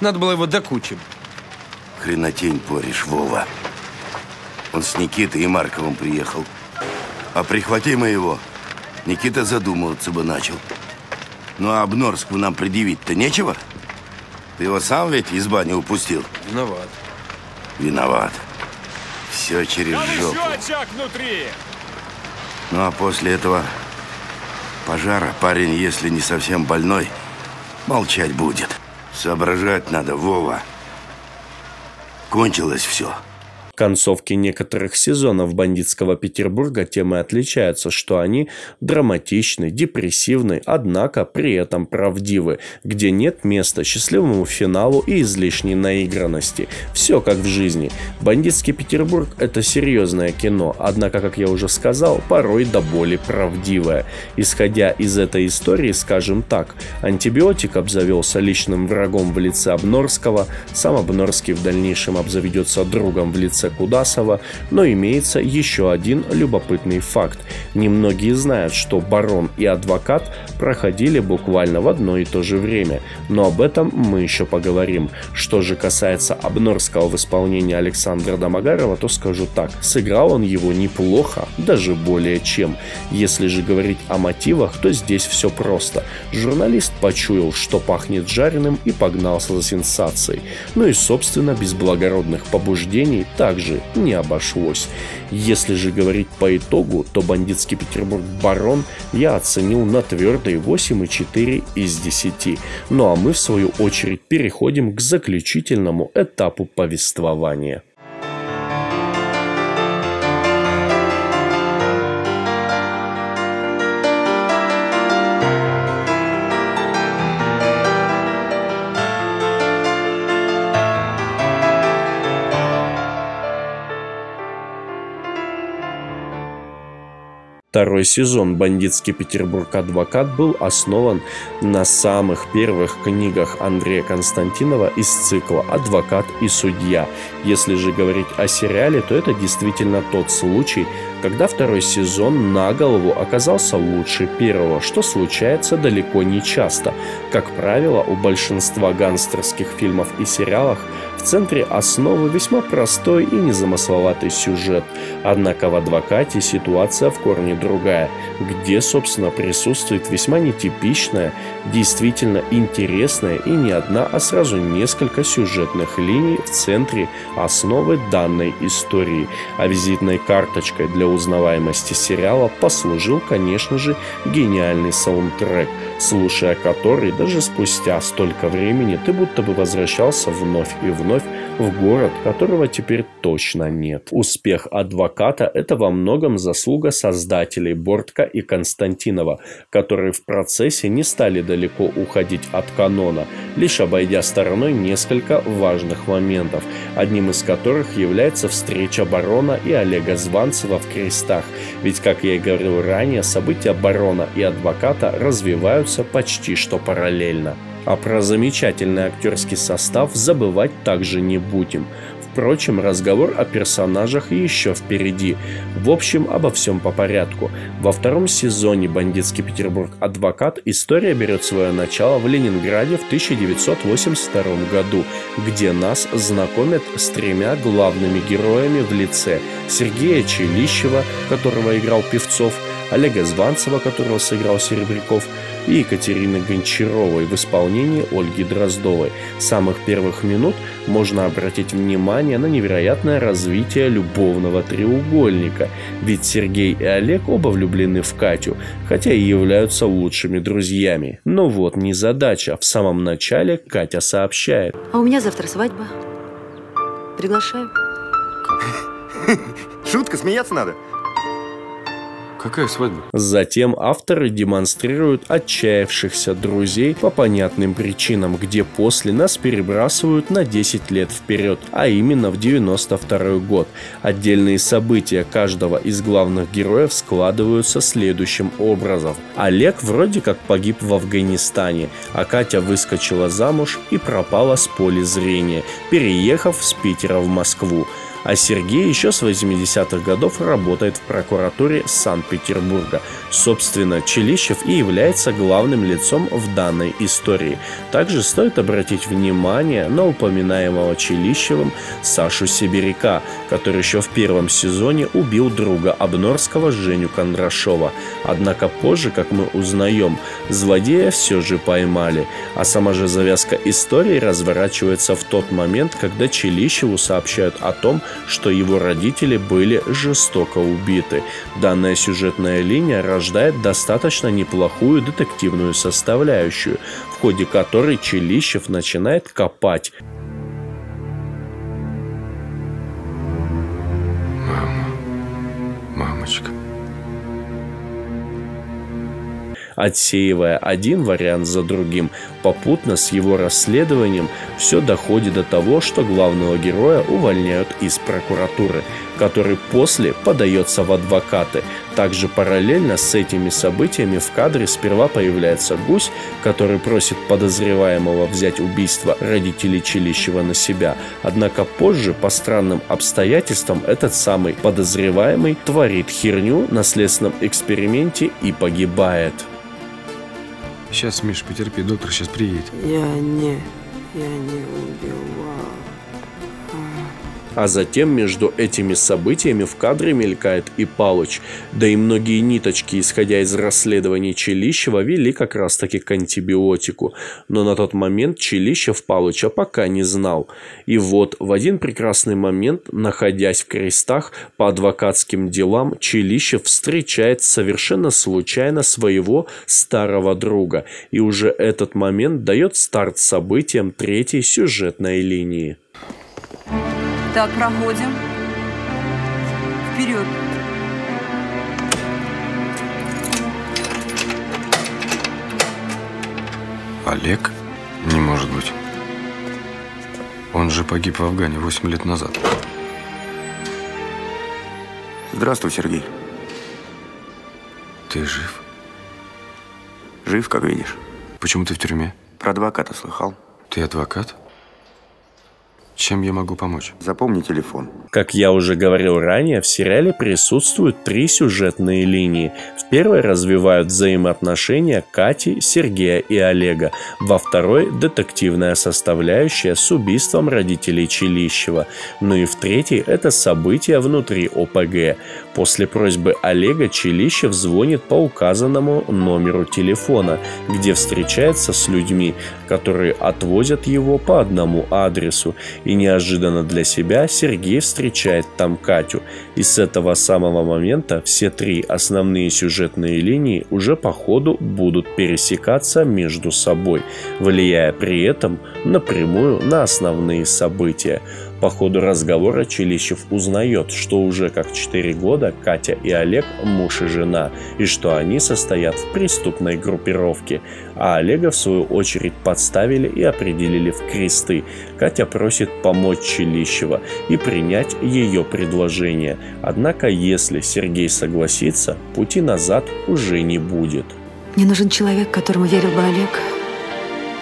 Надо было его до кучи. Хренотень поришь, Вова. Он с Никитой и Марковым приехал. А прихвати мы его, Никита задумываться бы начал. Ну а Обнорску нам предъявить-то нечего? Ты его сам ведь из бани упустил? Виноват. Виноват. Все через жопу. Там еще очаг внутри. Ну а после этого пожара парень, если не совсем больной, молчать будет. Соображать надо, Вова. Кончилось все. Концовки некоторых сезонов «Бандитского Петербурга» темы отличаются, что они драматичны, депрессивны, однако при этом правдивы, где нет места счастливому финалу и излишней наигранности. Все как в жизни. «Бандитский Петербург» — это серьезное кино, однако, как я уже сказал, порой до боли правдивое. Исходя из этой истории, скажем так, «Антибиотик» обзавелся личным врагом в лице Обнорского, сам Обнорский в дальнейшем обзаведется другом в лице Кудасова, но имеется еще один любопытный факт. Немногие знают, что барон и адвокат проходили буквально в одно и то же время, но об этом мы еще поговорим. Что же касается Обнорского в исполнении Александра Домогарова, то скажу так, сыграл он его неплохо, даже более чем. Если же говорить о мотивах, то здесь все просто. Журналист почуял, что пахнет жареным, и погнался за сенсацией. Ну и, собственно, без благородных побуждений также не обошлось. Если же говорить по итогу, то «Бандитский Петербург. Барон» я оценил на твердой 8,4 из 10. Ну а мы, в свою очередь, переходим к заключительному этапу повествования. Второй сезон «Бандитский Петербург. Адвокат» был основан на самых первых книгах Андрея Константинова из цикла «Адвокат и судья». Если же говорить о сериале, то это действительно тот случай, когда второй сезон на голову оказался лучше первого, что случается далеко не часто. Как правило, у большинства гангстерских фильмов и сериалов в центре основы весьма простой и незамысловатый сюжет. Однако в «Адвокате» ситуация в корне другая, где, собственно, присутствует весьма нетипичная, действительно интересная и не одна, а сразу несколько сюжетных линий в центре основы данной истории. А визитной карточкой для узнаваемости сериала послужил, конечно же, гениальный саундтрек, слушая который даже спустя столько времени ты будто бы возвращался вновь и вновь в город, которого теперь точно нет. Успех «Адвоката» — это во многом заслуга создателей Бортко и Константинова, которые в процессе не стали далеко уходить от канона, лишь обойдя стороной несколько важных моментов, одним из которых является встреча барона и Олега Званцева в крестах. Ведь, как я и говорил ранее, события барона и адвоката развиваются почти что параллельно. А про замечательный актерский состав забывать также не будем. Впрочем, разговор о персонажах еще впереди. В общем, обо всем по порядку. Во втором сезоне «Бандитский Петербург. Адвокат» история берет свое начало в Ленинграде в 1982 году, где нас знакомят с тремя главными героями в лице Сергея Челищева, которого играл Певцов, Олега Званцева, которого сыграл Серебряков, и Екатерины Гончаровой в исполнении Ольги Дроздовой. С самых первых минут можно обратить внимание на невероятное развитие любовного треугольника, ведь Сергей и Олег оба влюблены в Катю, хотя и являются лучшими друзьями. Но вот незадача. В самом начале Катя сообщает: а у меня завтра свадьба. Приглашаю. Шутка, смеяться надо. Какая свадьба? Затем авторы демонстрируют отчаявшихся друзей по понятным причинам, где после нас перебрасывают на 10 лет вперед, а именно в 92 год. Отдельные события каждого из главных героев складываются следующим образом. Олег вроде как погиб в Афганистане, а Катя выскочила замуж и пропала с поля зрения, переехав с Питера в Москву. А Сергей еще с 80-х годов работает в прокуратуре Санкт-Петербурга. Собственно, Челищев и является главным лицом в данной истории. Также стоит обратить внимание на упоминаемого Челищевым Сашу Сибиряка, который еще в первом сезоне убил друга Обнорского Женю Кондрашова. Однако позже, как мы узнаем, злодея все же поймали. А сама же завязка истории разворачивается в тот момент, когда Челищеву сообщают о том, что его родители были жестоко убиты. Данная сюжетная линия рождает достаточно неплохую детективную составляющую, в ходе которой Челищев начинает копать. Мама, мамочка. Отсеивая один вариант за другим, попутно с его расследованием все доходит до того, что главного героя увольняют из прокуратуры, который после подается в адвокаты. Также параллельно с этими событиями в кадре сперва появляется Гусь, который просит подозреваемого взять убийство родителей Челищева на себя. Однако позже, по странным обстоятельствам, этот самый подозреваемый творит херню на следственном эксперименте и погибает. Сейчас, Миш, потерпи, доктор сейчас приедет. Я не убивал. А затем между этими событиями в кадре мелькает и Палыч. Да и многие ниточки, исходя из расследований Челищева, вели как раз таки к антибиотику. Но на тот момент Челищев Палыча пока не знал. И вот в один прекрасный момент, находясь в крестах по адвокатским делам, Челищев встречает совершенно случайно своего старого друга. И уже этот момент дает старт событиям третьей сюжетной линии. Так, проходим. Вперед. Олег? Не может быть. Он же погиб в Афгане 8 лет назад. Здравствуй, Сергей. Ты жив? Жив, как видишь. Почему ты в тюрьме? Про адвоката слыхал. Ты адвокат? Чем я могу помочь? Запомни телефон. Как я уже говорил ранее, в сериале присутствуют три сюжетные линии. В первой развивают взаимоотношения Кати, Сергея и Олега. Во второй – детективная составляющая с убийством родителей Челищева. Ну и в третьей – это события внутри ОПГ. После просьбы Олега Челищев звонит по указанному номеру телефона, где встречается с людьми, которые отвозят его по одному адресу. И неожиданно для себя Сергей встречает там Катю. И с этого самого момента все три основные сюжетные линии уже по ходу будут пересекаться между собой, влияя при этом напрямую на основные события. По ходу разговора Челищев узнает, что уже как 4 года Катя и Олег муж и жена, и что они состоят в преступной группировке, а Олега в свою очередь подставили и определили в кресты. Катя просит помочь Челищева и принять ее предложение, однако если Сергей согласится, пути назад уже не будет. Мне нужен человек, которому верил бы Олег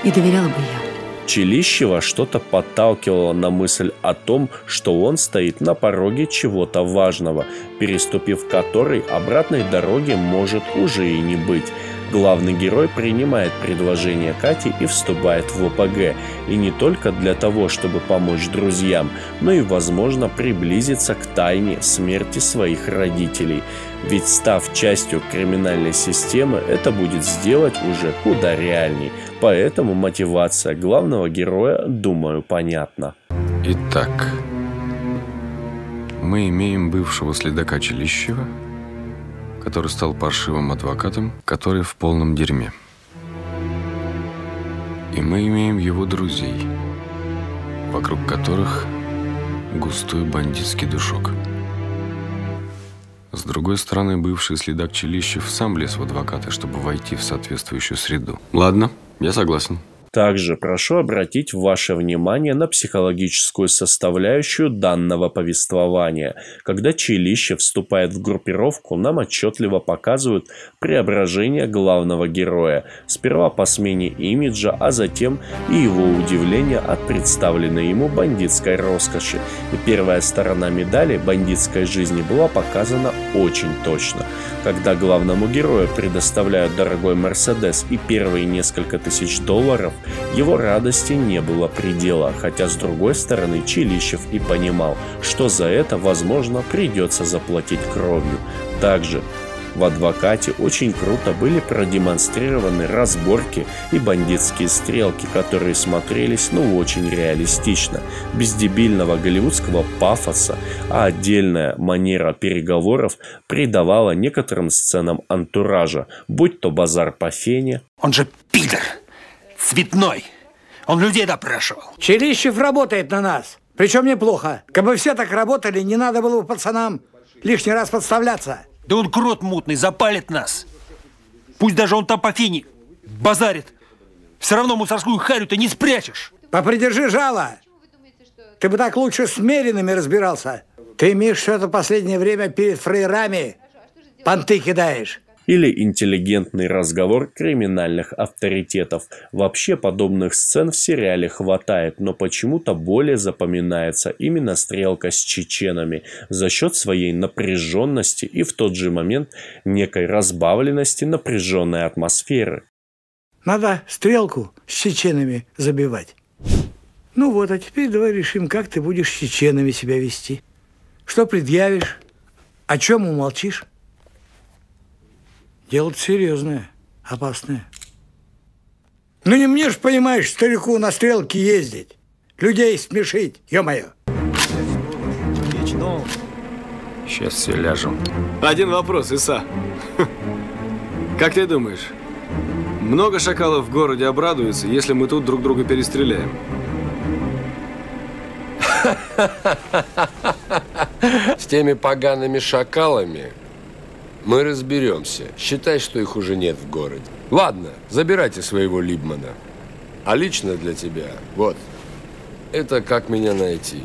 и доверяла бы я. Челищева что-то подталкивало на мысль о том, что он стоит на пороге чего-то важного, переступив который, обратной дороги может уже и не быть. Главный герой принимает предложение Кати и вступает в ОПГ. И не только для того, чтобы помочь друзьям, но и, возможно, приблизиться к тайне смерти своих родителей. Ведь, став частью криминальной системы, это будет сделать уже куда реальней. Поэтому мотивация главного героя, думаю, понятна. Итак, мы имеем бывшего следака Челищева, который стал паршивым адвокатом, который в полном дерьме. И мы имеем его друзей, вокруг которых густой бандитский душок. С другой стороны, бывший следак Челищев сам лез в адвокаты, чтобы войти в соответствующую среду. Ладно, я согласен. Также прошу обратить ваше внимание на психологическую составляющую данного повествования. Когда Челищев вступает в группировку, нам отчетливо показывают преображение главного героя. Сперва по смене имиджа, а затем и его удивление от представленной ему бандитской роскоши. И первая сторона медали бандитской жизни была показана очень точно. Когда главному герою предоставляют дорогой Мерседес и первые несколько тысяч долларов, его радости не было предела, хотя с другой стороны Челищев и понимал, что за это, возможно, придется заплатить кровью. Также в «Адвокате» очень круто были продемонстрированы разборки и бандитские стрелки, которые смотрелись, очень реалистично, без дебильного голливудского пафоса, а отдельная манера переговоров придавала некоторым сценам антуража, будь то базар по Фене. Он же пидор! Цветной. Он людей допрашивал. Челищев работает на нас. Причем неплохо. Как бы все так работали, не надо было бы пацанам лишний раз подставляться. Да он крот мутный, запалит нас. Пусть даже он там по Фине базарит. Все равно мусорскую харю ты не спрячешь. Попридержи жало. Ты бы так лучше с Меринами разбирался. Ты, Миш, что-то последнее время перед фрейрами понты кидаешь. Или интеллигентный разговор криминальных авторитетов. Вообще подобных сцен в сериале хватает, но почему-то более запоминается именно стрелка с чеченами за счет своей напряженности и в тот же момент некой разбавленности напряженной атмосферы. Надо стрелку с чеченами забивать. Ну вот, а теперь давай решим, как ты будешь с чеченами себя вести. Что предъявишь? О чем умолчишь? Дело-то серьезное, опасное. Ну не мне ж, понимаешь, старику на стрелке ездить, людей смешить, ё-моё. Сейчас все ляжем. Один вопрос, Иса. Как ты думаешь, много шакалов в городе обрадуется, если мы тут друг друга перестреляем? С теми погаными шакалами мы разберемся. Считай, что их уже нет в городе. Ладно, забирайте своего Либмана. А лично для тебя, вот, это как меня найти.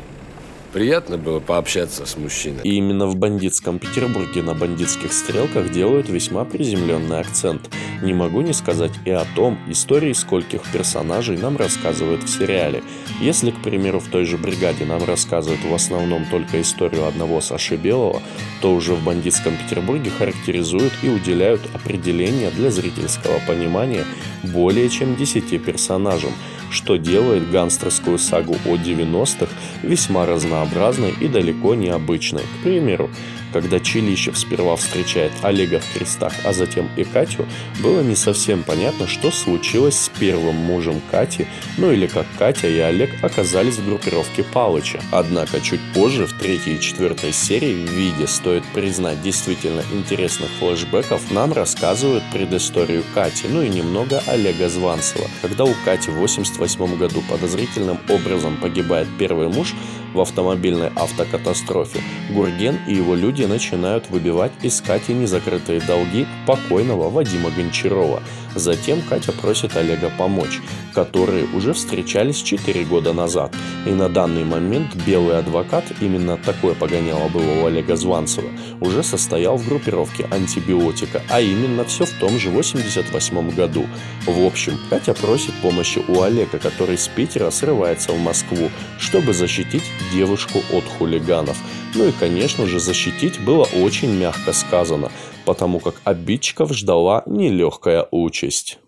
Приятно было пообщаться с мужчиной. И именно в бандитском Петербурге на бандитских стрелках делают весьма приземленный акцент. Не могу не сказать и о том, истории скольких персонажей нам рассказывают в сериале. Если, к примеру, в той же «Бригаде» нам рассказывают в основном только историю одного Саши Белого, то уже в бандитском Петербурге характеризуют и уделяют определение для зрительского понимания более чем 10 персонажам, что делает гангстерскую сагу о 90-х весьма разнообразной и далеко необычной. К примеру, когда Челищев сперва встречает Олега в крестах, а затем и Катю, было не совсем понятно, что случилось с первым мужем Кати, или как Катя и Олег оказались в группировке Палыча. Однако чуть позже, в 3-й и 4-й серии, в виде, стоит признать, действительно интересных флешбеков, нам рассказывают предысторию Кати, и немного Олега Званцева. Когда у Кати в 1988 году подозрительным образом погибает первый муж в автомобильной автокатастрофе, Гурген и его люди начинают выбивать из Кати незакрытые долги покойного Вадима Гончарова. Затем Катя просит Олега помочь, которые уже встречались 4 года назад. И на данный момент белый адвокат, именно такое погоняло было у Олега Званцева, уже состоял в группировке «Антибиотика», а именно все в том же 1988 году. В общем, Катя просит помощи у Олега, который с Питера срывается в Москву, чтобы защитить девушку от хулиганов. И, конечно же, защитить было очень мягко сказано, потому как обидчиков ждала нелегкая участь.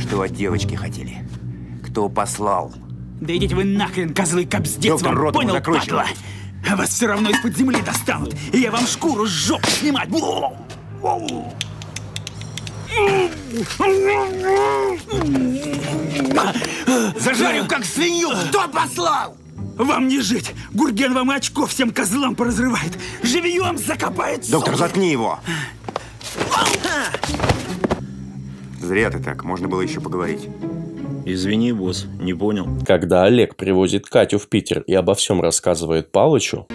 Что от девочки хотели? Кто послал? Да идите вы нахрен, козлы, кобздец вам, понял, падла? Вас все равно из-под земли достанут, и я вам шкуру с жопы снимать буду. Зажарю, как свинью! Кто послал? Вам не жить! Гурген вам и очко всем козлам поразрывает! Живьем закопает! Доктор, заткни его! Зря ты так, можно было еще поговорить. Извини, босс, не понял. Когда Олег привозит Катю в Питер и обо всем рассказывает Палычу...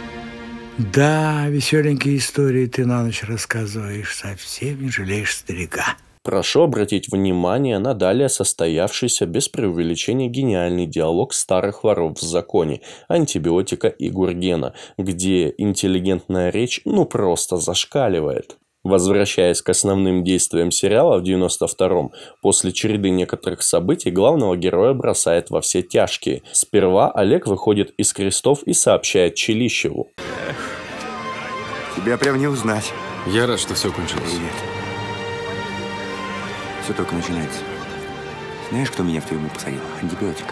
Да, веселенькие истории ты на ночь рассказываешь, совсем не жалеешь старика. Прошу обратить внимание на далее состоявшийся без преувеличения гениальный диалог старых воров в законе, Антибиотика и Гургена, где интеллигентная речь ну просто зашкаливает. Возвращаясь к основным действиям сериала в 92-м, после череды некоторых событий главного героя бросает во все тяжкие. Сперва Олег выходит из крестов и сообщает Челищеву. Тебя прям не узнать. Я рад, что все кончилось. Нет. Все только начинается. Знаешь, кто меня в тюрьму посадил? Антибиотик.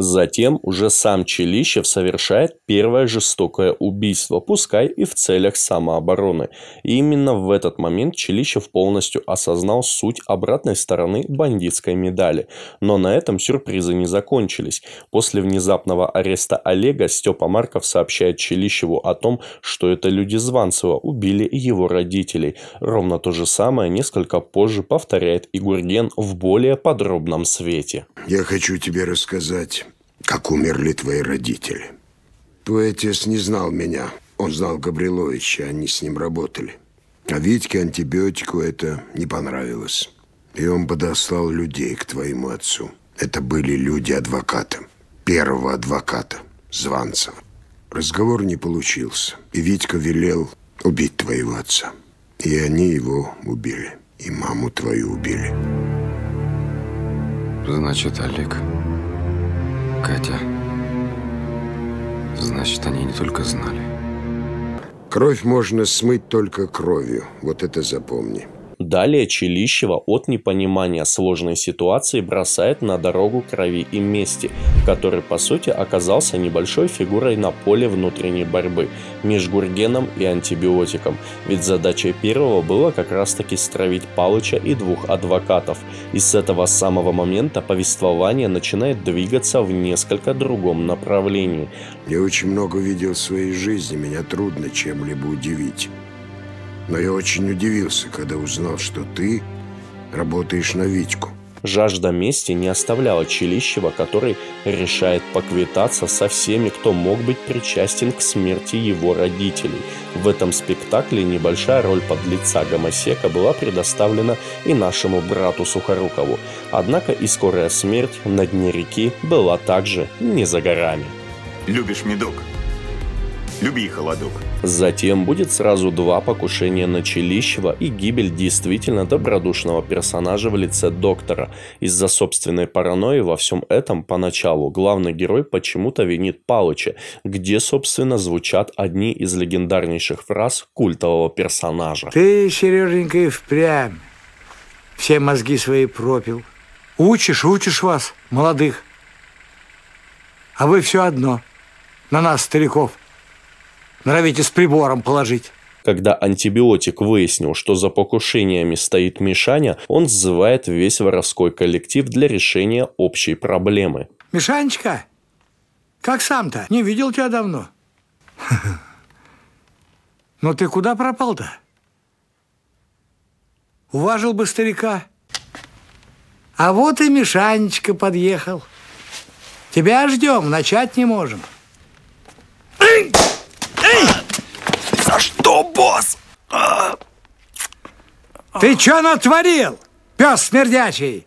Затем уже сам Челищев совершает первое жестокое убийство, пускай и в целях самообороны. И именно в этот момент Челищев полностью осознал суть обратной стороны бандитской медали. Но на этом сюрпризы не закончились. После внезапного ареста Олега Степа Марков сообщает Челищеву о том, что это люди Званцева убили его родителей. Ровно то же самое несколько позже повторяет и Гурген в более подробном свете. Я хочу тебе рассказать, как умерли твои родители. Твой отец не знал меня. Он знал Габриловича, они с ним работали. А Витьке Антибиотику это не понравилось. И он подослал людей к твоему отцу. Это были люди адвоката. Первого адвоката, Званцева. Разговор не получился. И Витька велел убить твоего отца. И они его убили. И маму твою убили. Значит, Олег... Катя. Значит, они не только знали. Кровь можно смыть только кровью. Вот это запомни. Далее Челищева от непонимания сложной ситуации бросает на дорогу крови и мести, который, по сути, оказался небольшой фигурой на поле внутренней борьбы между Гургеном и Антибиотиком, ведь задачей первого было как раз-таки стравить Палыча и двух адвокатов, и с этого самого момента повествование начинает двигаться в несколько другом направлении. Я очень много видел в своей жизни, меня трудно чем-либо удивить. Но я очень удивился, когда узнал, что ты работаешь на Витьку. Жажда мести не оставляла Челищева, который решает поквитаться со всеми, кто мог быть причастен к смерти его родителей. В этом спектакле небольшая роль подлеца Гомосека была предоставлена и нашему брату Сухорукову. Однако и скорая смерть на дне реки была также не за горами. Любишь медок? Люби холодок. Затем будет сразу два покушения на Челищева и гибель действительно добродушного персонажа в лице доктора. Из-за собственной паранойи во всем этом поначалу главный герой почему-то винит Палыча, где, собственно, звучат одни из легендарнейших фраз культового персонажа. Ты, Сереженька, и впрямь все мозги свои пропил. Учишь вас, молодых. А вы все одно на нас, стариков, норовите с прибором положить. Когда Антибиотик выяснил, что за покушениями стоит Мишаня, он сзывает весь воровской коллектив для решения общей проблемы. Мишанечка, как сам-то? Не видел тебя давно. Но ты куда пропал-то? Уважил бы старика. А вот и Мишанечка подъехал. Тебя ждем, начать не можем. За что, босс? Ты чё натворил, пёс смердячий?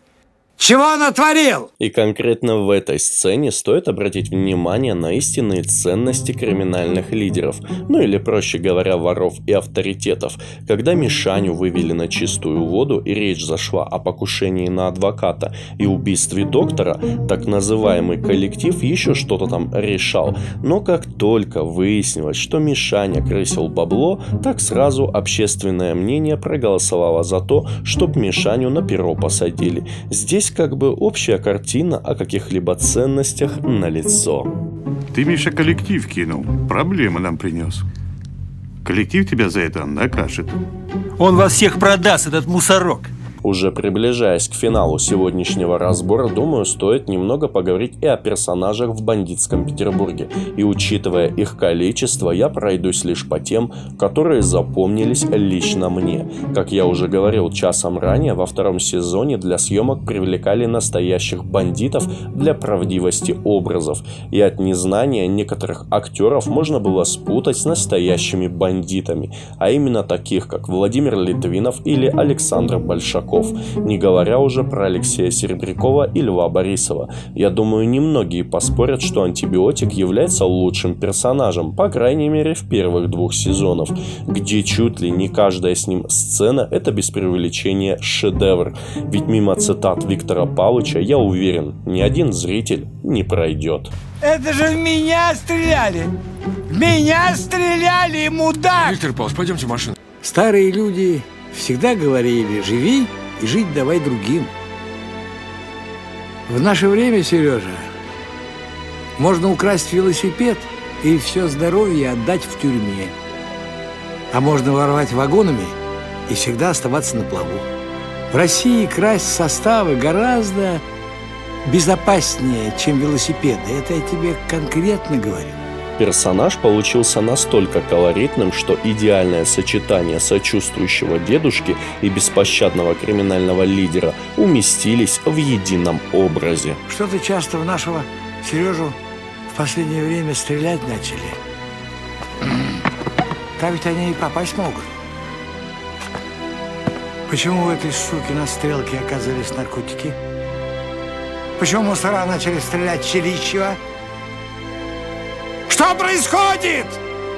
Чего натворил? И конкретно в этой сцене стоит обратить внимание на истинные ценности криминальных лидеров, ну или, проще говоря, воров и авторитетов. Когда Мишаню вывели на чистую воду и речь зашла о покушении на адвоката и убийстве доктора, так называемый коллектив еще что-то там решал. Но как только выяснилось, что Мишаня крысил бабло, так сразу общественное мнение проголосовало за то, чтобы Мишаню на перо посадили. Здесь как бы общая картина о каких-либо ценностях налицо. Ты, Миша, коллектив кинул, проблемы нам принес. Коллектив тебя за это накажет. Он вас всех продаст, этот мусорок. Уже приближаясь к финалу сегодняшнего разбора, думаю, стоит немного поговорить и о персонажах в «Бандитском Петербурге», и учитывая их количество, я пройдусь лишь по тем, которые запомнились лично мне. Как я уже говорил часом ранее, во втором сезоне для съемок привлекали настоящих бандитов для правдивости образов, и от незнания некоторых актеров можно было спутать с настоящими бандитами, а именно таких, как Владимир Литвинов или Александр Большаков. Не говоря уже про Алексея Серебрякова и Льва Борисова. Я думаю, немногие поспорят, что Антибиотик является лучшим персонажем, по крайней мере в первых двух сезонах, где чуть ли не каждая с ним сцена — это без преувеличения шедевр. Ведь мимо цитат Виктора Павловича, я уверен, ни один зритель не пройдет. Это же в меня стреляли! В меня стреляли, мудак! Виктор Павлович, пойдемте в машину. Старые люди всегда говорили: живи и жить давай другим. В наше время, Сережа, можно украсть велосипед и все здоровье отдать в тюрьме. А можно воровать вагонами и всегда оставаться на плаву. В России красть составы гораздо безопаснее, чем велосипеды. Это я тебе конкретно говорю. Персонаж получился настолько колоритным, что идеальное сочетание сочувствующего дедушки и беспощадного криминального лидера уместились в едином образе. Что-то часто в нашего Сережу в последнее время стрелять начали. Там ведь они и попасть могут. Почему у этой суки на стрелке оказались наркотики? Почему мусора начали стрелять Челищева? Что происходит?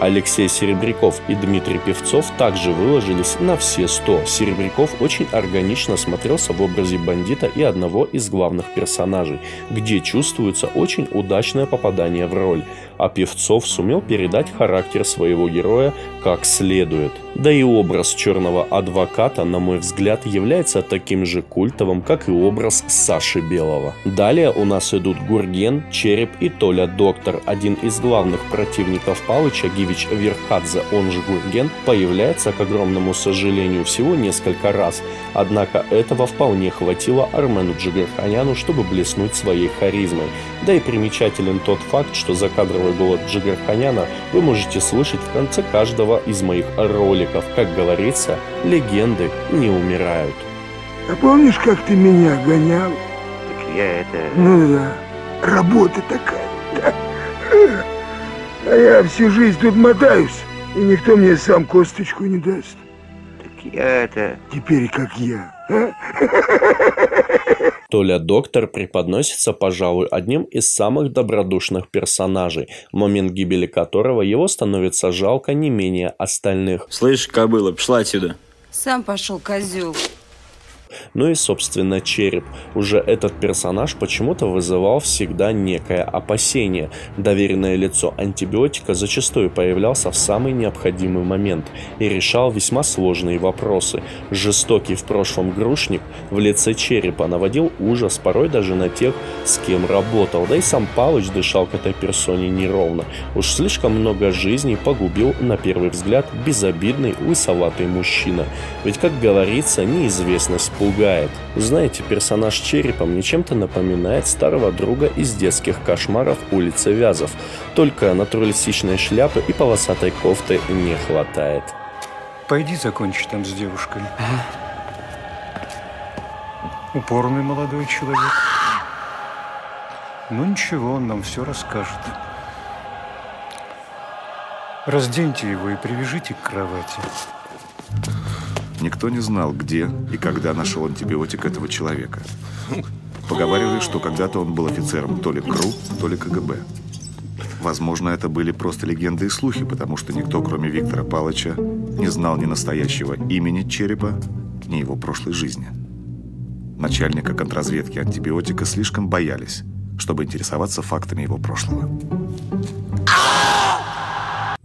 Алексей Серебряков и Дмитрий Певцов также выложились на все 100. Серебряков очень органично смотрелся в образе бандита и одного из главных персонажей, где чувствуется очень удачное попадание в роль. А Певцов сумел передать характер своего героя как следует. Да и образ черного адвоката, на мой взгляд, является таким же культовым, как и образ Саши Белого. Далее у нас идут Гурген, Череп и Толя Доктор. Один из главных противников Палыча, Гивич Верхадзе, он же Гурген, появляется, к огромному сожалению, всего несколько раз. Однако этого вполне хватило Армену Джигарханяну, чтобы блеснуть своей харизмой. Да и примечателен тот факт, что закадровый голос Джигарханяна вы можете слышать в конце каждого из моих роликов. Как говорится, легенды не умирают. А помнишь, как ты меня гонял? Так я это... Ну да, работа такая, да. А я всю жизнь тут мотаюсь, и никто мне сам косточку не даст. Так я это... Теперь как я, а? Толя Доктор преподносится, пожалуй, одним из самых добродушных персонажей, в момент гибели которого его становится жалко не менее остальных. Слышь, кобыла, пошла отсюда. Сам пошел, козел. Ну и, собственно, Череп. Уже этот персонаж почему-то вызывал всегда некое опасение. Доверенное лицо Антибиотика зачастую появлялся в самый необходимый момент и решал весьма сложные вопросы. Жестокий в прошлом грушник в лице Черепа наводил ужас порой даже на тех, с кем работал. Да и сам Палыч дышал к этой персоне неровно. Уж слишком много жизней погубил, на первый взгляд, безобидный лысоватый мужчина. Ведь, как говорится, неизвестность пугает. Знаете, персонаж Черепа мне чем-то напоминает старого друга из детских кошмаров «Улицы Вязов». Только натуралистичной шляпы и полосатой кофты не хватает. Пойди закончи там с девушкой. Ага. Упорный молодой человек. Ну ничего, он нам все расскажет. Разденьте его и привяжите к кровати. Никто не знал, где и когда нашел Антибиотик этого человека. Поговаривали, что когда-то он был офицером то ли КРУ, то ли КГБ. Возможно, это были просто легенды и слухи, потому что никто, кроме Виктора Палыча, не знал ни настоящего имени Черепа, ни его прошлой жизни. Начальника контрразведки Антибиотика слишком боялись, чтобы интересоваться фактами его прошлого.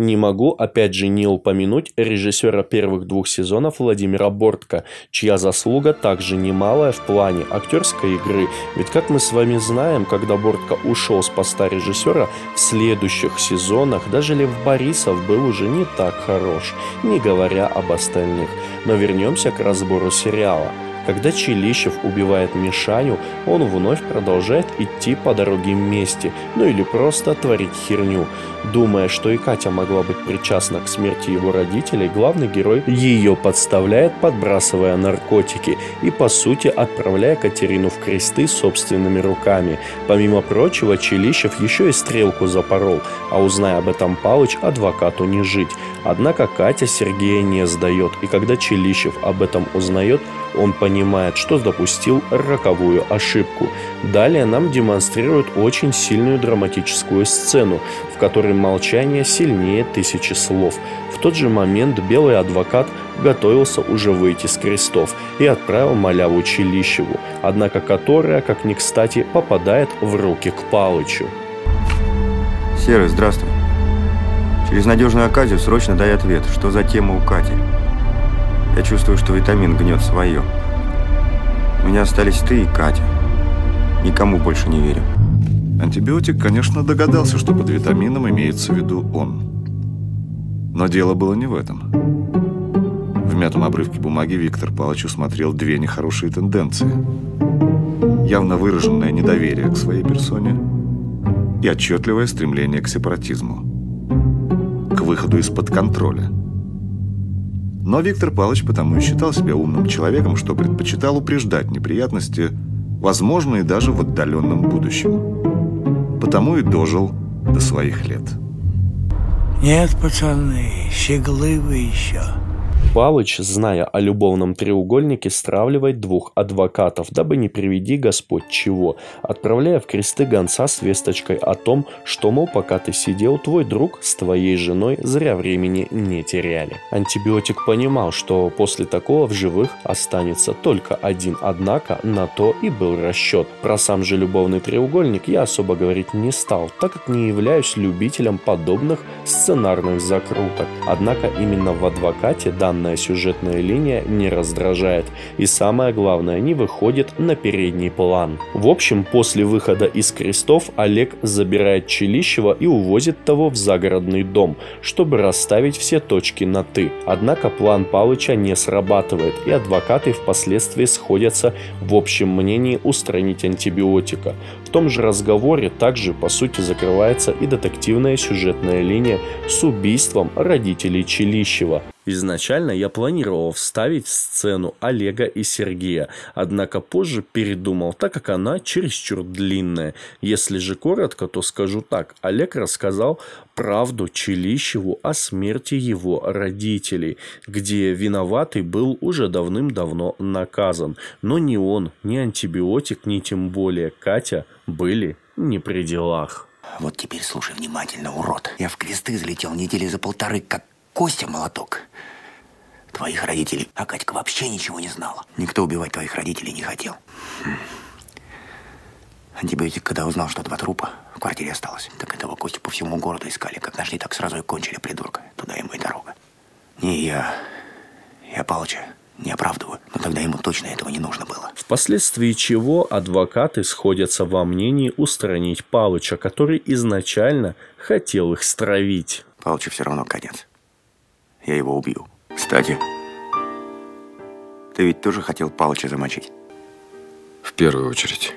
Не могу, опять же, не упомянуть режиссера первых двух сезонов Владимира Бортко, чья заслуга также немалая в плане актерской игры. Ведь, как мы с вами знаем, когда Бортко ушел с поста режиссера, в следующих сезонах даже Лев Борисов был уже не так хорош, не говоря об остальных. Но вернемся к разбору сериала. Когда Челищев убивает Мишаню, он вновь продолжает идти по дороге мести, ну или просто творить херню. Думая, что и Катя могла быть причастна к смерти его родителей, главный герой ее подставляет, подбрасывая наркотики и, по сути, отправляя Катерину в кресты собственными руками. Помимо прочего, Челищев еще и стрелку запорол, а узная об этом Палыч, адвокату не жить. Однако Катя Сергея не сдает, и когда Челищев об этом узнает, он понимает, что допустил роковую ошибку. Далее нам демонстрируют очень сильную драматическую сцену, в которой молчание сильнее тысячи слов. В тот же момент белый адвокат готовился уже выйти с крестов и отправил маляву Челищеву, однако которая, как ни кстати, попадает в руки к Палычу. Серый, здравствуй. Через надежную оказию срочно дай ответ, что за тема у Кати. Я чувствую, что витамин гнет свое. У меня остались ты и Катя. Никому больше не верю. Антибиотик, конечно, догадался, что под витамином имеется в виду он. Но дело было не в этом. В мятом обрывке бумаги Виктор Палыч усмотрел две нехорошие тенденции. Явно выраженное недоверие к своей персоне и отчетливое стремление к сепаратизму. К выходу из-под контроля. Но Виктор Палыч потому и считал себя умным человеком, что предпочитал упреждать неприятности, возможные даже в отдаленном будущем. Потому и дожил до своих лет. Нет, пацаны, щеглы вы еще. Палыч, зная о любовном треугольнике, стравливает двух адвокатов, дабы не приведи Господь чего, отправляя в кресты гонца с весточкой о том, что, мол, пока ты сидел, твой друг с твоей женой зря времени не теряли. Антибиотик понимал, что после такого в живых останется только один, однако на то и был расчет. Про сам же любовный треугольник я особо говорить не стал, так как не являюсь любителем подобных сценарных закруток. Однако именно в адвокате данный сюжетная линия не раздражает и, самое главное, не выходит на передний план. В общем, после выхода из крестов Олег забирает Челищева и увозит того в загородный дом, чтобы расставить все точки на «ты». Однако план Палыча не срабатывает, и адвокаты впоследствии сходятся в общем мнении устранить антибиотика. В том же разговоре также, по сути, закрывается и детективная сюжетная линия с убийством родителей Челищева. Изначально я планировал вставить в сцену Олега и Сергея, однако позже передумал, так как она чересчур длинная. Если же коротко, то скажу так. Олег рассказал правду Челищеву о смерти его родителей, где виноватый был уже давным-давно наказан. Но ни он, ни антибиотик, ни тем более Катя были не при делах. Вот теперь слушай внимательно, урод. Я в кресты залетел недели за полторы, как Костя молоток твоих родителей, а Катька вообще ничего не знала. Никто убивать твоих родителей не хотел. Антибиотик, когда узнал, что два трупа в квартире осталось, так этого Костю по всему городу искали. Как нашли, так сразу и кончили, придурка. Туда ему и дорога. Не я. Я Палыча не оправдываю, но тогда ему точно этого не нужно было. Впоследствии чего адвокаты сходятся во мнении устранить Палыча, который изначально хотел их стравить. Палычу все равно конец. Я его убью. Кстати, ты ведь тоже хотел Палыча замочить? В первую очередь.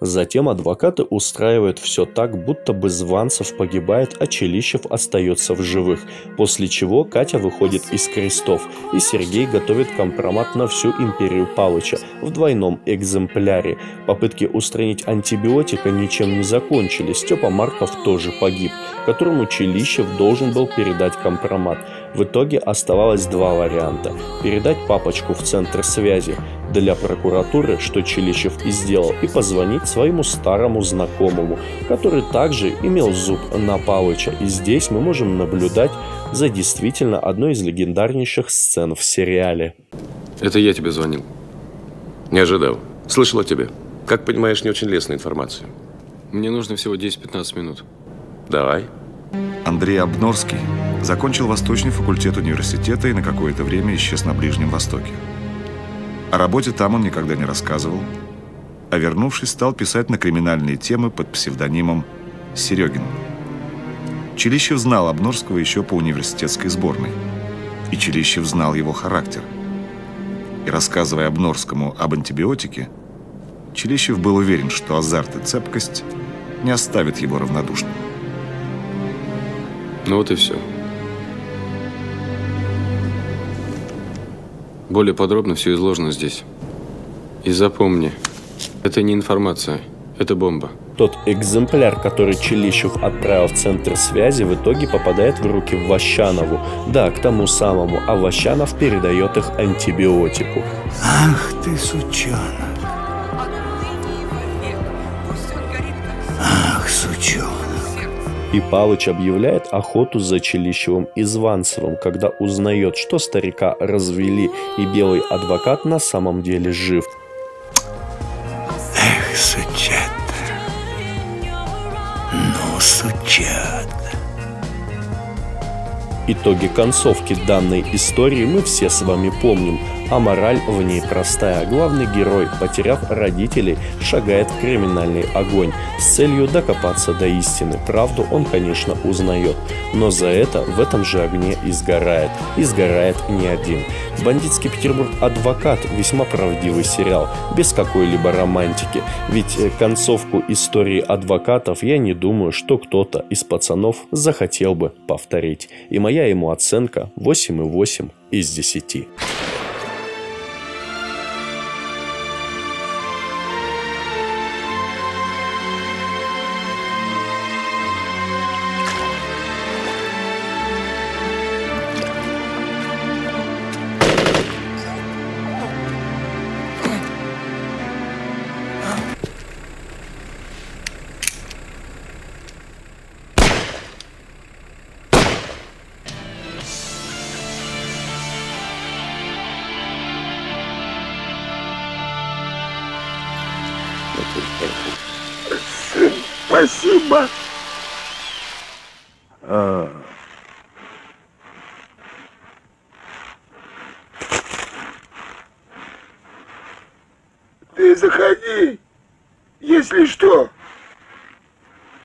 Затем адвокаты устраивают все так, будто бы Званцев погибает, а Челищев остается в живых. После чего Катя выходит из крестов, и Сергей готовит компромат на всю империю Палыча в двойном экземпляре. Попытки устранить антибиотика ничем не закончились. Степа Марков тоже погиб, которому Челищев должен был передать компромат. В итоге оставалось два варианта. Передать папочку в центр связи для прокуратуры, что Челищев и сделал, и позвонить своему старому знакомому, который также имел зуб на Палыча. И здесь мы можем наблюдать за действительно одной из легендарнейших сцен в сериале. Это я тебе звонил. Не ожидал. Слышал о тебе. Как понимаешь, не очень лестная информация. Мне нужно всего 10-15 минут. Давай. Андрей Обнорский закончил Восточный факультет университета и на какое-то время исчез на Ближнем Востоке. О работе там он никогда не рассказывал, а вернувшись, стал писать на криминальные темы под псевдонимом Серегин. Челищев знал Обнорского еще по университетской сборной, и Челищев знал его характер. И рассказывая Обнорскому об антибиотике, Челищев был уверен, что азарт и цепкость не оставят его равнодушным. Ну вот и все. Более подробно все изложено здесь. И запомни, это не информация, это бомба. Тот экземпляр, который Челищев отправил в центр связи, в итоге попадает в руки Вощанову. Да, к тому самому, а Вощанов передает их антибиотику. Ах ты, сучонок. Ах, сучонок. И Палыч объявляет охоту за Челищевым и Званцевым, когда узнает, что старика развели, и белый адвокат на самом деле жив. Эх, сучат. Сучат. Итоги концовки данной истории мы все с вами помним, а мораль в ней простая. Главный герой, потеряв родителей, шагает в криминальный огонь с целью докопаться до истины. Правду он, конечно, узнает, но за это в этом же огне и сгорает. И сгорает не один. «Бандитский Петербург. Адвокат» – весьма правдивый сериал, без какой-либо романтики. Ведь концовку истории адвокатов я не думаю, что кто-то из пацанов захотел бы повторить. И моя ему оценка 8,8 из 10. Спасибо. Ты заходи, если что.